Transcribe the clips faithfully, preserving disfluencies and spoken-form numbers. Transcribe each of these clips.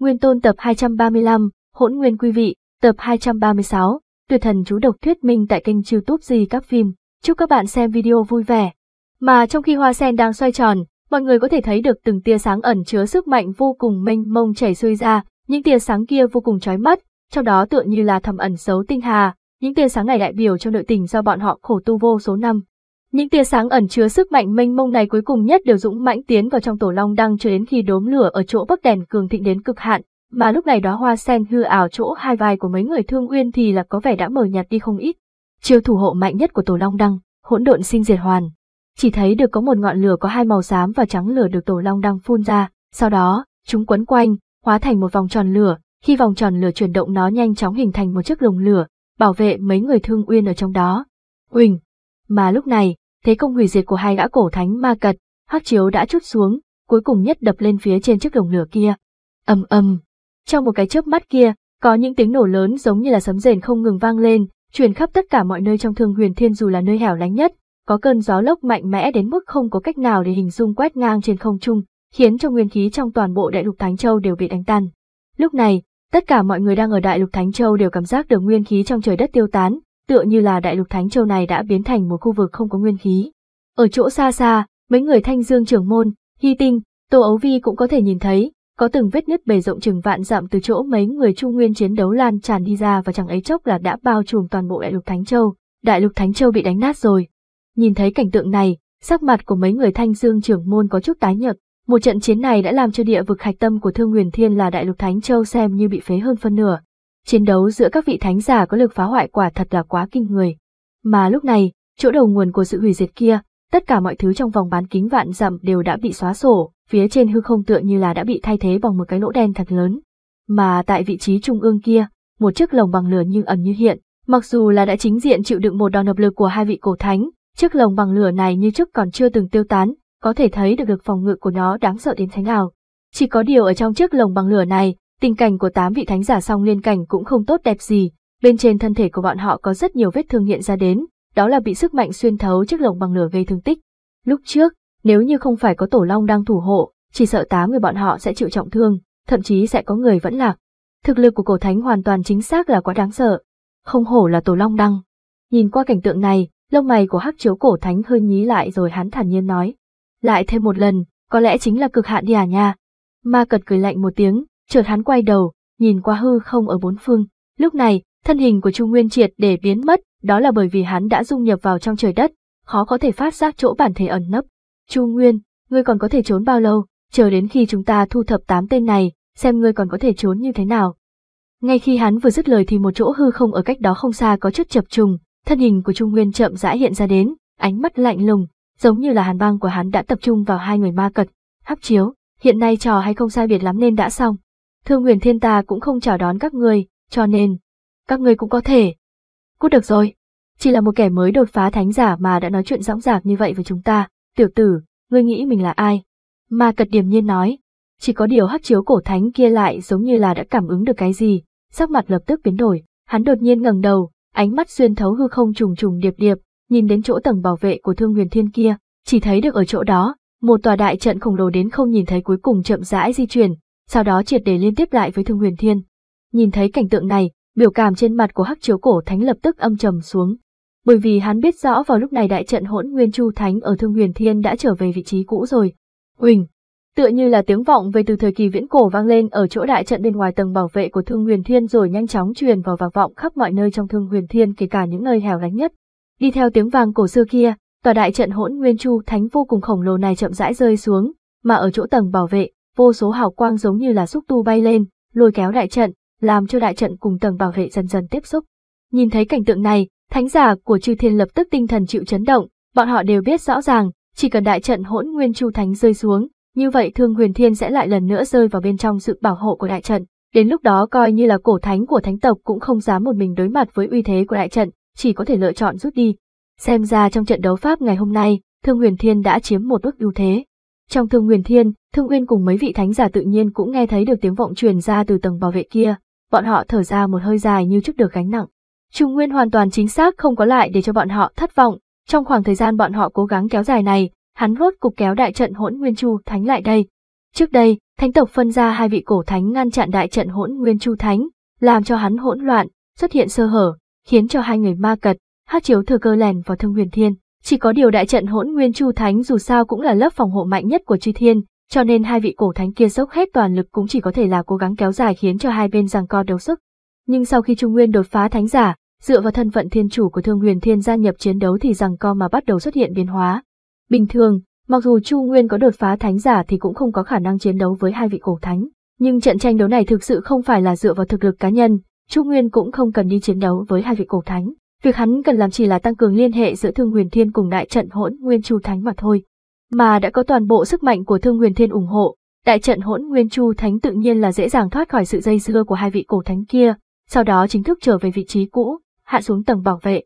Nguyên Tôn tập hai trăm ba mươi lăm, Hỗn Nguyên Quy Vị, tập hai trăm ba mươi sáu, Tuyệt Thần Chú Độc thuyết minh tại kênh YouTube Recap Phim. Chúc các bạn xem video vui vẻ. Mà trong khi hoa sen đang xoay tròn, mọi người có thể thấy được từng tia sáng ẩn chứa sức mạnh vô cùng mênh mông chảy xuôi ra, những tia sáng kia vô cùng chói mắt, trong đó tựa như là thầm ẩn giấu tinh hà, những tia sáng này đại biểu cho nội tình do bọn họ khổ tu vô số năm. Những tia sáng ẩn chứa sức mạnh mênh mông này cuối cùng nhất đều dũng mãnh tiến vào trong tổ long đăng cho đến khi đốm lửa ở chỗ bấc đèn cường thịnh đến cực hạn, mà lúc này đó hoa sen hư ảo chỗ hai vai của mấy người Thương Uyên thì là có vẻ đã mờ nhạt đi không ít. Chiêu thủ hộ mạnh nhất của tổ long đăng, Hỗn Độn Sinh Diệt Hoàn, chỉ thấy được có một ngọn lửa có hai màu xám và trắng lửa được tổ long đăng phun ra, sau đó chúng quấn quanh hóa thành một vòng tròn lửa. Khi vòng tròn lửa chuyển động, nó nhanh chóng hình thành một chiếc lồng lửa bảo vệ mấy người Thương Uyên ở trong đó. Huỳnh! Mà lúc này thế công hủy diệt của hai gã cổ thánh ma cật hắc chiếu đã trút xuống, cuối cùng nhất đập lên phía trên chiếc lồng lửa kia. Ầm ầm! Trong một cái chớp mắt kia, có những tiếng nổ lớn giống như là sấm rền không ngừng vang lên, truyền khắp tất cả mọi nơi trong Thương Huyền Thiên. Dù là nơi hẻo lánh nhất, có cơn gió lốc mạnh mẽ đến mức không có cách nào để hình dung quét ngang trên không trung, khiến cho nguyên khí trong toàn bộ Đại Lục Thánh Châu đều bị đánh tan. Lúc này, tất cả mọi người đang ở Đại Lục Thánh Châu đều cảm giác được nguyên khí trong trời đất tiêu tán, tựa như là Đại Lục Thánh Châu này đã biến thành một khu vực không có nguyên khí. Ở chỗ xa xa, mấy người Thanh Dương Trưởng Môn, Hy Tinh, Tô Ấu Vi cũng có thể nhìn thấy, có từng vết nứt bề rộng chừng vạn dặm từ chỗ mấy người Trung Nguyên chiến đấu lan tràn đi ra, và chẳng ấy chốc là đã bao trùm toàn bộ Đại Lục Thánh Châu. Đại Lục Thánh Châu bị đánh nát rồi. Nhìn thấy cảnh tượng này, sắc mặt của mấy người Thanh Dương Trưởng Môn có chút tái nhợt. Một trận chiến này đã làm cho địa vực hạch tâm của Thương Huyền Thiên là Đại Lục Thánh Châu xem như bị phế hơn phân nửa. Chiến đấu giữa các vị thánh giả có lực phá hoại quả thật là quá kinh người. Mà lúc này, chỗ đầu nguồn của sự hủy diệt kia, tất cả mọi thứ trong vòng bán kính vạn dặm đều đã bị xóa sổ, phía trên hư không tựa như là đã bị thay thế bằng một cái lỗ đen thật lớn. Mà tại vị trí trung ương kia, một chiếc lồng bằng lửa như ẩn như hiện, mặc dù là đã chính diện chịu đựng một đòn hợp lực của hai vị cổ thánh, chiếc lồng bằng lửa này như trước còn chưa từng tiêu tán, có thể thấy được lực phòng ngự của nó đáng sợ đến thế nào. Chỉ có điều ở trong chiếc lồng bằng lửa này, tình cảnh của tám vị thánh giả song liên cảnh cũng không tốt đẹp gì, bên trên thân thể của bọn họ có rất nhiều vết thương hiện ra đến, đó là bị sức mạnh xuyên thấu chiếc lồng bằng lửa gây thương tích. Lúc trước, nếu như không phải có tổ long đang thủ hộ, chỉ sợ tám người bọn họ sẽ chịu trọng thương, thậm chí sẽ có người vẫn lạc. Thực lực của cổ thánh hoàn toàn chính xác là quá đáng sợ, không hổ là tổ long đăng. Nhìn qua cảnh tượng này, lông mày của hắc chiếu cổ thánh hơi nhí lại rồi hắn thản nhiên nói. Lại thêm một lần, có lẽ chính là cực hạn đi à nha. Ma cật cười lạnh một tiếng, chợt hắn quay đầu, nhìn qua hư không ở bốn phương. Lúc này, thân hình của Trung Nguyên triệt để biến mất, đó là bởi vì hắn đã dung nhập vào trong trời đất, khó có thể phát giác chỗ bản thể ẩn nấp. Trung Nguyên, ngươi còn có thể trốn bao lâu, chờ đến khi chúng ta thu thập tám tên này, xem ngươi còn có thể trốn như thế nào. Ngay khi hắn vừa dứt lời thì một chỗ hư không ở cách đó không xa có chút chập trùng, thân hình của Trung Nguyên chậm rãi hiện ra đến, ánh mắt lạnh lùng, giống như là hàn băng của hắn đã tập trung vào hai người ma cật, hắc chiếu. Hiện nay trò hay không sai biệt lắm nên đã xong. Thương Huyền Thiên ta cũng không chào đón các ngươi, cho nên các ngươi cũng có thể cút được rồi. Chỉ là một kẻ mới đột phá thánh giả mà đã nói chuyện dõng dạc như vậy với chúng ta, tiểu tử, ngươi nghĩ mình là ai? Ma cật điềm nhiên nói. Chỉ có điều hắc chiếu cổ thánh kia lại giống như là đã cảm ứng được cái gì, sắc mặt lập tức biến đổi, hắn đột nhiên ngẩng đầu, ánh mắt xuyên thấu hư không trùng trùng điệp điệp, nhìn đến chỗ tầng bảo vệ của Thương Huyền Thiên kia, chỉ thấy được ở chỗ đó, một tòa đại trận khổng lồ đến không nhìn thấy cuối cùng chậm rãi di chuyển, sau đó triệt để liên tiếp lại với Thương Huyền Thiên. Nhìn thấy cảnh tượng này, biểu cảm trên mặt của hắc chiếu cổ thánh lập tức âm trầm xuống, bởi vì hắn biết rõ vào lúc này đại trận Hỗn Nguyên Chu Thánh ở Thương Huyền Thiên đã trở về vị trí cũ rồi. Huỳnh! Tựa như là tiếng vọng về từ thời kỳ viễn cổ vang lên ở chỗ đại trận bên ngoài tầng bảo vệ của Thương Huyền Thiên, rồi nhanh chóng truyền vào vang vọng khắp mọi nơi trong Thương Huyền Thiên, kể cả những nơi hẻo lánh nhất. Đi theo tiếng vang cổ xưa kia, tòa đại trận Hỗn Nguyên Chu Thánh vô cùng khổng lồ này chậm rãi rơi xuống, mà ở chỗ tầng bảo vệ, vô số hào quang giống như là xúc tu bay lên, lôi kéo đại trận, làm cho đại trận cùng tầng bảo vệ dần dần tiếp xúc. Nhìn thấy cảnh tượng này, thánh giả của Chư Thiên lập tức tinh thần chịu chấn động, bọn họ đều biết rõ ràng, chỉ cần đại trận Hỗn Nguyên Chu Thánh rơi xuống, như vậy Thương Huyền Thiên sẽ lại lần nữa rơi vào bên trong sự bảo hộ của đại trận, đến lúc đó coi như là cổ thánh của thánh tộc cũng không dám một mình đối mặt với uy thế của đại trận, chỉ có thể lựa chọn rút đi. Xem ra trong trận đấu pháp ngày hôm nay, Thương Huyền Thiên đã chiếm một bước ưu thế. Trong Thương Huyền Thiên, Thương Uyên cùng mấy vị thánh giả tự nhiên cũng nghe thấy được tiếng vọng truyền ra từ tầng bảo vệ kia, bọn họ thở ra một hơi dài như trút được gánh nặng. Trung Nguyên hoàn toàn chính xác không có lại để cho bọn họ thất vọng, trong khoảng thời gian bọn họ cố gắng kéo dài này, hắn rốt cục kéo đại trận Hỗn Nguyên Chu Thánh lại đây. Trước đây, thánh tộc phân ra hai vị cổ thánh ngăn chặn đại trận hỗn nguyên chu thánh, làm cho hắn hỗn loạn, xuất hiện sơ hở, khiến cho hai người ma cật, Hắc Chiếu thừa cơ lèn vào Thương Huyền Thiên. Chỉ có điều đại trận hỗn nguyên chu thánh dù sao cũng là lớp phòng hộ mạnh nhất của Chư Thiên, cho nên hai vị cổ thánh kia dốc hết toàn lực cũng chỉ có thể là cố gắng kéo dài khiến cho hai bên giằng co đấu sức. Nhưng sau khi Trung Nguyên đột phá thánh giả, dựa vào thân phận thiên chủ của Thương Huyền Thiên gia nhập chiến đấu thì giằng co mà bắt đầu xuất hiện biến hóa. Bình thường, mặc dù Chu Nguyên có đột phá thánh giả thì cũng không có khả năng chiến đấu với hai vị cổ thánh, nhưng trận tranh đấu này thực sự không phải là dựa vào thực lực cá nhân, Chu Nguyên cũng không cần đi chiến đấu với hai vị cổ thánh. Việc hắn cần làm chỉ là tăng cường liên hệ giữa Thương Huyền Thiên cùng đại trận hỗn nguyên chu thánh mà thôi. Mà đã có toàn bộ sức mạnh của Thương Huyền Thiên ủng hộ, đại trận hỗn nguyên chu thánh tự nhiên là dễ dàng thoát khỏi sự dây dưa của hai vị cổ thánh kia, sau đó chính thức trở về vị trí cũ, hạ xuống tầng bảo vệ.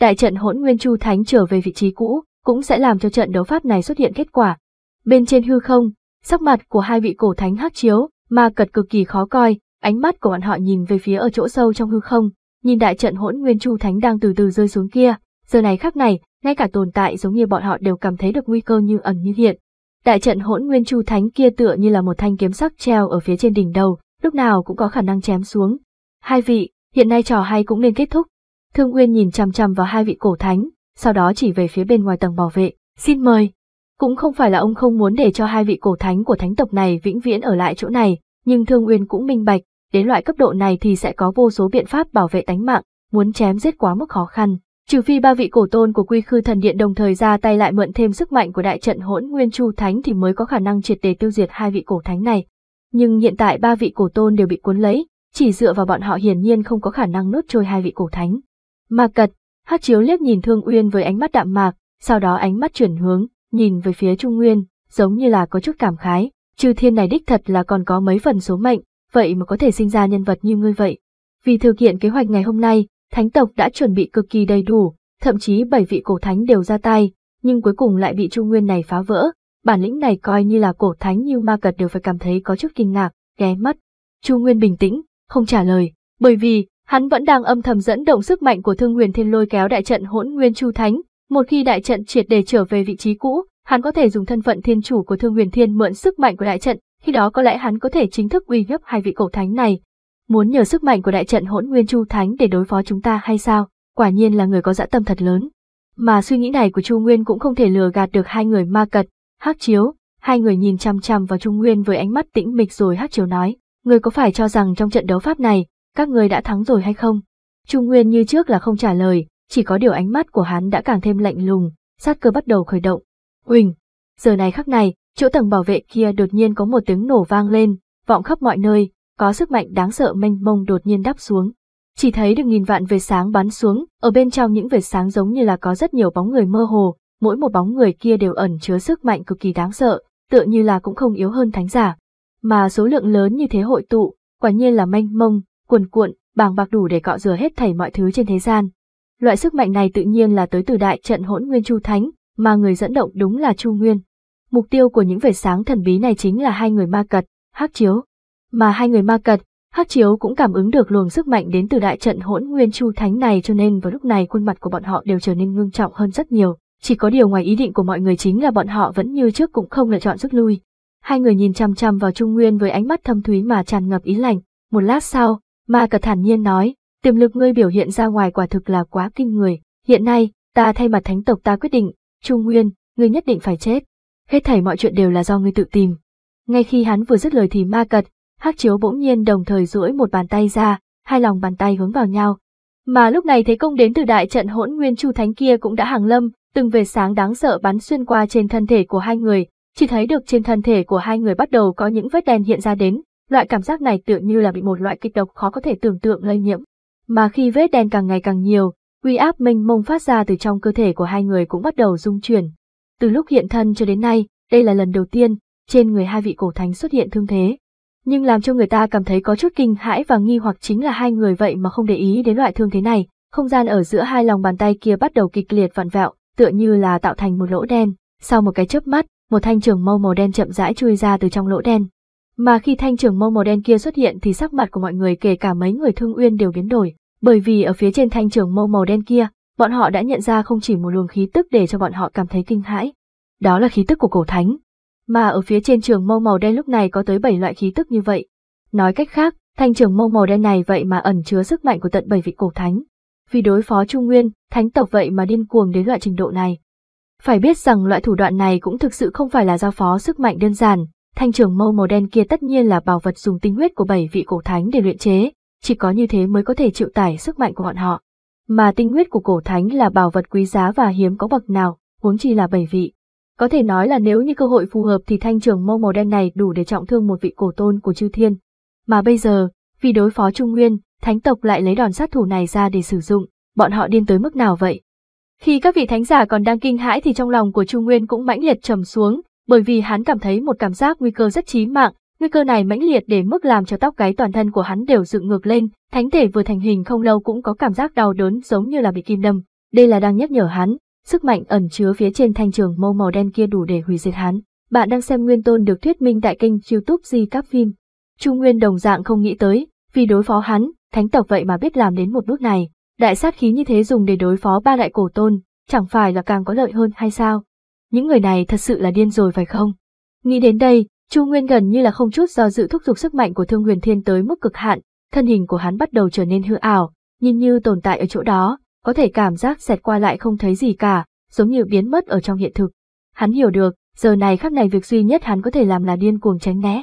Đại trận hỗn nguyên chu thánh trở về vị trí cũ cũng sẽ làm cho trận đấu pháp này xuất hiện kết quả. Bên trên hư không, sắc mặt của hai vị cổ thánh Hắc Chiếu, Ma Cật cực kỳ khó coi, ánh mắt của bọn họ nhìn về phía ở chỗ sâu trong hư không, nhìn đại trận hỗn nguyên chu thánh đang từ từ rơi xuống kia. Giờ này khắc này, ngay cả tồn tại giống như bọn họ đều cảm thấy được nguy cơ như ẩn như hiện. Đại trận hỗn nguyên chu thánh kia tựa như là một thanh kiếm sắc treo ở phía trên đỉnh đầu, lúc nào cũng có khả năng chém xuống. Hai vị, hiện nay trò hay cũng nên kết thúc. Thương Uyên nhìn chằm chằm vào hai vị cổ thánh, sau đó chỉ về phía bên ngoài tầng bảo vệ, xin mời. Cũng không phải là ông không muốn để cho hai vị cổ thánh của thánh tộc này vĩnh viễn ở lại chỗ này, nhưng Thương Uyên cũng minh bạch, đến loại cấp độ này thì sẽ có vô số biện pháp bảo vệ tánh mạng, muốn chém giết quá mức khó khăn, trừ phi ba vị cổ tôn của Quy Khư Thần Điện đồng thời ra tay lại mượn thêm sức mạnh của đại trận hỗn nguyên chu thánh thì mới có khả năng triệt để tiêu diệt hai vị cổ thánh này. Nhưng hiện tại ba vị cổ tôn đều bị cuốn lấy, chỉ dựa vào bọn họ hiển nhiên không có khả năng nuốt trôi hai vị cổ thánh. Ma Cật, Hắc Chiếu liếc nhìn Thương Uyên với ánh mắt đạm mạc, sau đó ánh mắt chuyển hướng, nhìn về phía Trung Nguyên, giống như là có chút cảm khái, Chư Thiên này đích thật là còn có mấy phần số mệnh, vậy mà có thể sinh ra nhân vật như ngươi vậy. Vì thực hiện kế hoạch ngày hôm nay, thánh tộc đã chuẩn bị cực kỳ đầy đủ, thậm chí bảy vị cổ thánh đều ra tay, nhưng cuối cùng lại bị Trung Nguyên này phá vỡ, bản lĩnh này coi như là cổ thánh như Ma Cật đều phải cảm thấy có chút kinh ngạc, ghé mắt. Trung Nguyên bình tĩnh, không trả lời, bởi vì hắn vẫn đang âm thầm dẫn động sức mạnh của Thương Huyền Thiên lôi kéo đại trận hỗn nguyên chu thánh. Một khi đại trận triệt để trở về vị trí cũ, hắn có thể dùng thân phận thiên chủ của Thương Huyền Thiên mượn sức mạnh của đại trận, khi đó có lẽ hắn có thể chính thức uy hiếp hai vị cổ thánh này. Muốn nhờ sức mạnh của đại trận hỗn nguyên chu thánh để đối phó chúng ta hay sao? Quả nhiên là người có dã tâm thật lớn. Mà suy nghĩ này của Chu Nguyên cũng không thể lừa gạt được hai người Ma Cật, Hắc Chiếu. Hai người nhìn chăm chăm vào Chu Nguyên với ánh mắt tĩnh mịch, rồi Hắc Chiếu nói: Người có phải cho rằng trong trận đấu pháp này các người đã thắng rồi hay không? Trung Nguyên như trước là không trả lời, chỉ có điều ánh mắt của hắn đã càng thêm lạnh lùng, sát cơ bắt đầu khởi động. Huỳnh! Giờ này khắc này, chỗ tầng bảo vệ kia đột nhiên có một tiếng nổ vang lên, vọng khắp mọi nơi, có sức mạnh đáng sợ mênh mông đột nhiên đáp xuống. Chỉ thấy được nghìn vạn vệt sáng bắn xuống, ở bên trong những vệt sáng giống như là có rất nhiều bóng người mơ hồ, mỗi một bóng người kia đều ẩn chứa sức mạnh cực kỳ đáng sợ, tựa như là cũng không yếu hơn thánh giả. Mà số lượng lớn như thế hội tụ, quả nhiên là mênh mông, cuồn cuộn, bàng bạc, đủ để cọ rửa hết thảy mọi thứ trên thế gian. Loại sức mạnh này tự nhiên là tới từ đại trận hỗn nguyên chu thánh, mà người dẫn động đúng là Chu Nguyên. Mục tiêu của những vệt sáng thần bí này chính là hai người Ma Cật, Hắc Chiếu. Mà hai người Ma Cật, Hắc Chiếu cũng cảm ứng được luồng sức mạnh đến từ đại trận hỗn nguyên chu thánh này, cho nên vào lúc này khuôn mặt của bọn họ đều trở nên ngưng trọng hơn rất nhiều. Chỉ có điều ngoài ý định của mọi người chính là bọn họ vẫn như trước cũng không lựa chọn rút lui. Hai người nhìn chăm chăm vào Trung Nguyên với ánh mắt thâm thúy mà tràn ngập ý lành. Một lát sau, Ma Cật thản nhiên nói, tiềm lực ngươi biểu hiện ra ngoài quả thực là quá kinh người. Hiện nay, ta thay mặt thánh tộc ta quyết định, Trung Nguyên, ngươi nhất định phải chết. Hết thảy mọi chuyện đều là do ngươi tự tìm. Ngay khi hắn vừa dứt lời thì Ma Cật, Hắc Chiếu bỗng nhiên đồng thời duỗi một bàn tay ra, hai lòng bàn tay hướng vào nhau. Mà lúc này thế công đến từ đại trận hỗn nguyên chu thánh kia cũng đã hàng lâm, từng vệt sáng đáng sợ bắn xuyên qua trên thân thể của hai người, chỉ thấy được trên thân thể của hai người bắt đầu có những vết đen hiện ra đến. Loại cảm giác này tựa như là bị một loại kịch độc khó có thể tưởng tượng lây nhiễm. Mà khi vết đen càng ngày càng nhiều, uy áp mênh mông phát ra từ trong cơ thể của hai người cũng bắt đầu rung chuyển. Từ lúc hiện thân cho đến nay, đây là lần đầu tiên trên người hai vị cổ thánh xuất hiện thương thế. Nhưng làm cho người ta cảm thấy có chút kinh hãi và nghi hoặc chính là hai người vậy mà không để ý đến loại thương thế này. Không gian ở giữa hai lòng bàn tay kia bắt đầu kịch liệt vặn vẹo, tựa như là tạo thành một lỗ đen. Sau một cái chớp mắt, một thanh trường mâu màu đen chậm rãi chui ra từ trong lỗ đen. Mà khi thanh trường mâu màu đen kia xuất hiện thì sắc mặt của mọi người, kể cả mấy người Thương Uyên, đều biến đổi, bởi vì ở phía trên thanh trường mâu màu đen kia, bọn họ đã nhận ra không chỉ một luồng khí tức để cho bọn họ cảm thấy kinh hãi, đó là khí tức của cổ thánh. Mà ở phía trên trường mâu màu đen lúc này có tới bảy loại khí tức như vậy. Nói cách khác, thanh trường mâu màu đen này vậy mà ẩn chứa sức mạnh của tận bảy vị cổ thánh. Vì đối phó Trung Nguyên, thánh tộc vậy mà điên cuồng đến loại trình độ này. Phải biết rằng loại thủ đoạn này cũng thực sự không phải là giao phó sức mạnh đơn giản, thanh trường mâu màu đen kia tất nhiên là bảo vật dùng tinh huyết của bảy vị cổ thánh để luyện chế, chỉ có như thế mới có thể chịu tải sức mạnh của bọn họ. Mà tinh huyết của cổ thánh là bảo vật quý giá và hiếm có bậc nào, huống chi là bảy vị. Có thể nói là nếu như cơ hội phù hợp thì thanh trường mâu màu đen này đủ để trọng thương một vị cổ tôn của chư thiên. Mà bây giờ, vì đối phó Trung Nguyên, thánh tộc lại lấy đòn sát thủ này ra để sử dụng, bọn họ điên tới mức nào vậy? Khi các vị thánh giả còn đang kinh hãi thì trong lòng của Trung Nguyên cũng mãnh liệt trầm xuống, bởi vì hắn cảm thấy một cảm giác nguy cơ rất chí mạng, nguy cơ này mãnh liệt đến mức làm cho tóc gáy toàn thân của hắn đều dựng ngược lên, thánh thể vừa thành hình không lâu cũng có cảm giác đau đớn giống như là bị kim đâm, đây là đang nhắc nhở hắn, sức mạnh ẩn chứa phía trên thanh trường mâu màu đen kia đủ để hủy diệt hắn. Bạn đang xem Nguyên Tôn được thuyết minh tại kênh YouTube Recap Phim. Trung Nguyên đồng dạng không nghĩ tới, vì đối phó hắn, thánh tộc vậy mà biết làm đến một bước này. Đại sát khí như thế dùng để đối phó ba đại cổ tôn, chẳng phải là càng có lợi hơn hay sao? Những người này thật sự là điên rồi phải không? Nghĩ đến đây, Chu Nguyên gần như là không chút do dự thúc giục sức mạnh của Thương Huyền Thiên tới mức cực hạn, thân hình của hắn bắt đầu trở nên hư ảo, nhìn như tồn tại ở chỗ đó, có thể cảm giác xẹt qua lại không thấy gì cả, giống như biến mất ở trong hiện thực. Hắn hiểu được, giờ này khắc này việc duy nhất hắn có thể làm là điên cuồng tránh né.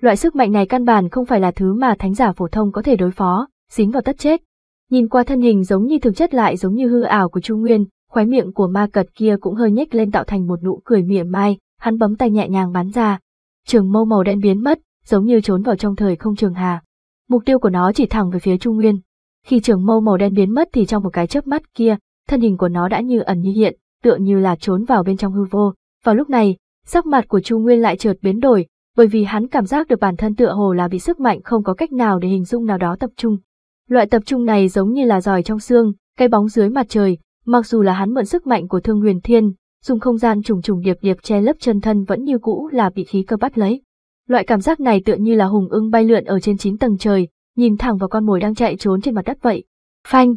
Loại sức mạnh này căn bản không phải là thứ mà thánh giả phổ thông có thể đối phó, dính vào tất chết. Nhìn qua thân hình giống như thực chất lại giống như hư ảo của Chu Nguyên, khóe miệng của ma cật kia cũng hơi nhếch lên tạo thành một nụ cười mỉa mai, hắn bấm tay nhẹ nhàng bắn ra. Trường mâu màu đen biến mất, giống như trốn vào trong thời không trường hà. Mục tiêu của nó chỉ thẳng về phía Chu Nguyên. Khi trường mâu màu đen biến mất thì trong một cái chớp mắt kia, thân hình của nó đã như ẩn như hiện, tựa như là trốn vào bên trong hư vô. Vào lúc này, sắc mặt của Chu Nguyên lại chợt biến đổi, bởi vì hắn cảm giác được bản thân tựa hồ là bị sức mạnh không có cách nào để hình dung nào đó tập trung. Loại tập trung này giống như là giòi trong xương, cái bóng dưới mặt trời, mặc dù là hắn mượn sức mạnh của Thương Huyền Thiên, dùng không gian trùng trùng điệp điệp che lấp chân thân vẫn như cũ là bị khí cơ bắt lấy. Loại cảm giác này tựa như là hùng ưng bay lượn ở trên chín tầng trời, nhìn thẳng vào con mồi đang chạy trốn trên mặt đất vậy. Phanh!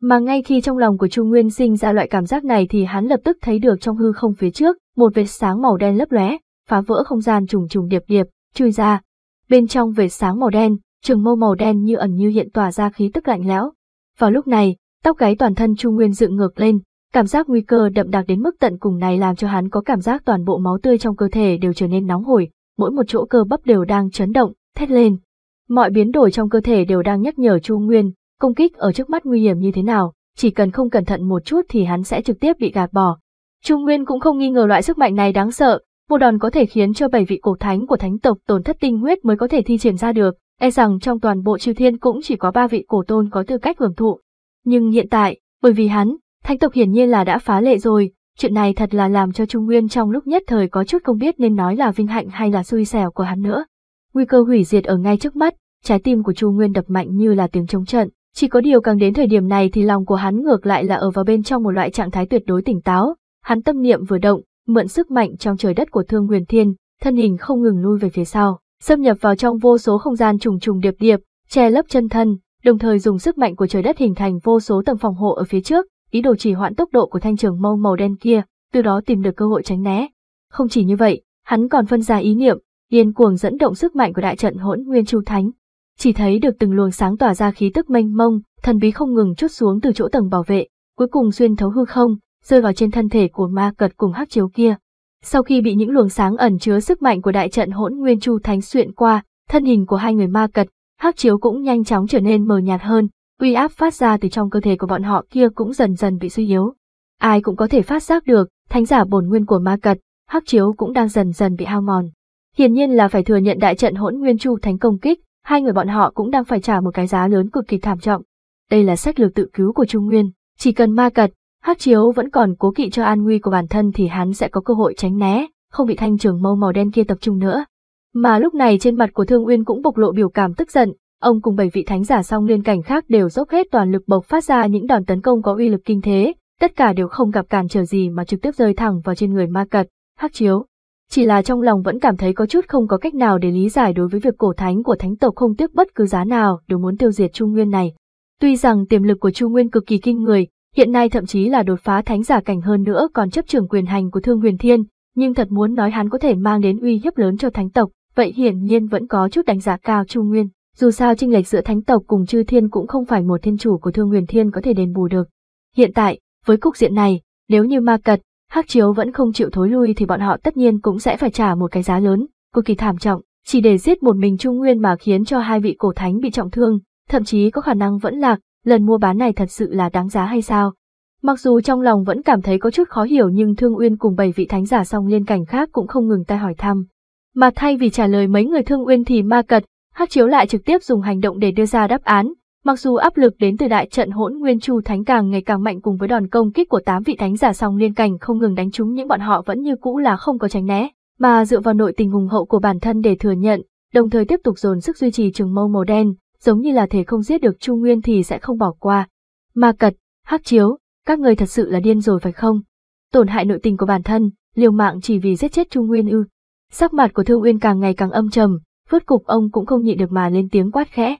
Mà ngay khi trong lòng của Chu Nguyên sinh ra loại cảm giác này thì hắn lập tức thấy được trong hư không phía trước, một vệt sáng màu đen lấp lóe, phá vỡ không gian trùng trùng điệp điệp, chui ra. Bên trong vệt sáng màu đen, trường mâu màu đen như ẩn như hiện tỏa ra khí tức lạnh lẽo. Vào lúc này, tóc gáy toàn thân Chu Nguyên dựng ngược lên, cảm giác nguy cơ đậm đặc đến mức tận cùng này làm cho hắn có cảm giác toàn bộ máu tươi trong cơ thể đều trở nên nóng hổi, mỗi một chỗ cơ bắp đều đang chấn động, thét lên. Mọi biến đổi trong cơ thể đều đang nhắc nhở Chu Nguyên, công kích ở trước mắt nguy hiểm như thế nào, chỉ cần không cẩn thận một chút thì hắn sẽ trực tiếp bị gạt bỏ. Chu Nguyên cũng không nghi ngờ loại sức mạnh này đáng sợ, một đòn có thể khiến cho bảy vị cổ thánh của thánh tộc tổn thất tinh huyết mới có thể thi triển ra được. E rằng trong toàn bộ chư thiên cũng chỉ có ba vị cổ tôn có tư cách hưởng thụ. Nhưng hiện tại, bởi vì hắn, thánh tộc hiển nhiên là đã phá lệ rồi, chuyện này thật là làm cho Trung Nguyên trong lúc nhất thời có chút không biết nên nói là vinh hạnh hay là xui xẻo của hắn nữa. Nguy cơ hủy diệt ở ngay trước mắt, trái tim của Chu Nguyên đập mạnh như là tiếng trống trận, chỉ có điều càng đến thời điểm này thì lòng của hắn ngược lại là ở vào bên trong một loại trạng thái tuyệt đối tỉnh táo, hắn tâm niệm vừa động, mượn sức mạnh trong trời đất của Thương Huyền Thiên, thân hình không ngừng lui về phía sau. Xâm nhập vào trong vô số không gian trùng trùng điệp điệp, che lấp chân thân, đồng thời dùng sức mạnh của trời đất hình thành vô số tầng phòng hộ ở phía trước, ý đồ chỉ hoãn tốc độ của thanh trường mâu màu đen kia, từ đó tìm được cơ hội tránh né. Không chỉ như vậy, hắn còn phân ra ý niệm, điên cuồng dẫn động sức mạnh của đại trận Hỗn Nguyên Chu Thánh. Chỉ thấy được từng luồng sáng tỏa ra khí tức mênh mông, thần bí không ngừng trút xuống từ chỗ tầng bảo vệ, cuối cùng xuyên thấu hư không, rơi vào trên thân thể của ma cật cùng hắc chiếu kia. Sau khi bị những luồng sáng ẩn chứa sức mạnh của đại trận Hỗn Nguyên Chu Thánh xuyện qua, thân hình của hai người ma cật, hắc chiếu cũng nhanh chóng trở nên mờ nhạt hơn, uy áp phát ra từ trong cơ thể của bọn họ kia cũng dần dần bị suy yếu. Ai cũng có thể phát giác được, thánh giả bổn nguyên của ma cật, hắc chiếu cũng đang dần dần bị hao mòn. Hiển nhiên là phải thừa nhận đại trận Hỗn Nguyên Chu Thánh công kích, hai người bọn họ cũng đang phải trả một cái giá lớn cực kỳ thảm trọng. Đây là sách lược tự cứu của Trung Nguyên, chỉ cần ma cật hắc chiếu vẫn còn cố kỵ cho an nguy của bản thân thì hắn sẽ có cơ hội tránh né, không bị thanh trường mâu màu đen kia tập trung nữa. Mà lúc này trên mặt của Thương Uyên cũng bộc lộ biểu cảm tức giận, ông cùng bảy vị thánh giả song liên cảnh khác đều dốc hết toàn lực bộc phát ra những đòn tấn công có uy lực kinh thế, tất cả đều không gặp cản trở gì mà trực tiếp rơi thẳng vào trên người ma cật, hắc chiếu. Chỉ là trong lòng vẫn cảm thấy có chút không có cách nào để lý giải đối với việc cổ thánh của thánh tộc không tiếc bất cứ giá nào đều muốn tiêu diệt Chu Nguyên này. Tuy rằng tiềm lực của Chu Nguyên cực kỳ kinh người, hiện nay thậm chí là đột phá thánh giả cảnh hơn nữa còn chấp trưởng quyền hành của Thương Huyền Thiên, nhưng thật muốn nói hắn có thể mang đến uy hiếp lớn cho thánh tộc, vậy hiển nhiên vẫn có chút đánh giá cao Chu Nguyên. Dù sao chênh lệch giữa thánh tộc cùng chư thiên cũng không phải một thiên chủ của Thương Huyền Thiên có thể đền bù được. Hiện tại, với cục diện này, nếu như Ma Cật, Hắc Chiếu vẫn không chịu thối lui thì bọn họ tất nhiên cũng sẽ phải trả một cái giá lớn, cực kỳ thảm trọng, chỉ để giết một mình Chu Nguyên mà khiến cho hai vị cổ thánh bị trọng thương, thậm chí có khả năng vẫn lạc. Lần mua bán này thật sự là đáng giá hay sao? Mặc dù trong lòng vẫn cảm thấy có chút khó hiểu, nhưng Thương Uyên cùng bảy vị thánh giả song liên cảnh khác cũng không ngừng tay hỏi thăm. Mà thay vì trả lời mấy người Thương Uyên thì Ma Cật, Hắc Chiếu lại trực tiếp dùng hành động để đưa ra đáp án. Mặc dù áp lực đến từ đại trận Hỗn Nguyên Chu Thánh càng ngày càng mạnh cùng với đòn công kích của tám vị thánh giả song liên cảnh không ngừng đánh trúng, nhưng bọn họ vẫn như cũ là không có tránh né, mà dựa vào nội tình hùng hậu của bản thân để thừa nhận, đồng thời tiếp tục dồn sức duy trì trường mâu màu đen, giống như là thể không giết được Chu Nguyên thì sẽ không bỏ qua. Ma Cật, Hắc Chiếu, các người thật sự là điên rồi phải không? Tổn hại nội tình của bản thân, liều mạng chỉ vì giết chết Chu Nguyên ư? Sắc mặt của Thương Uyên càng ngày càng âm trầm, rốt cục ông cũng không nhịn được mà lên tiếng quát khẽ.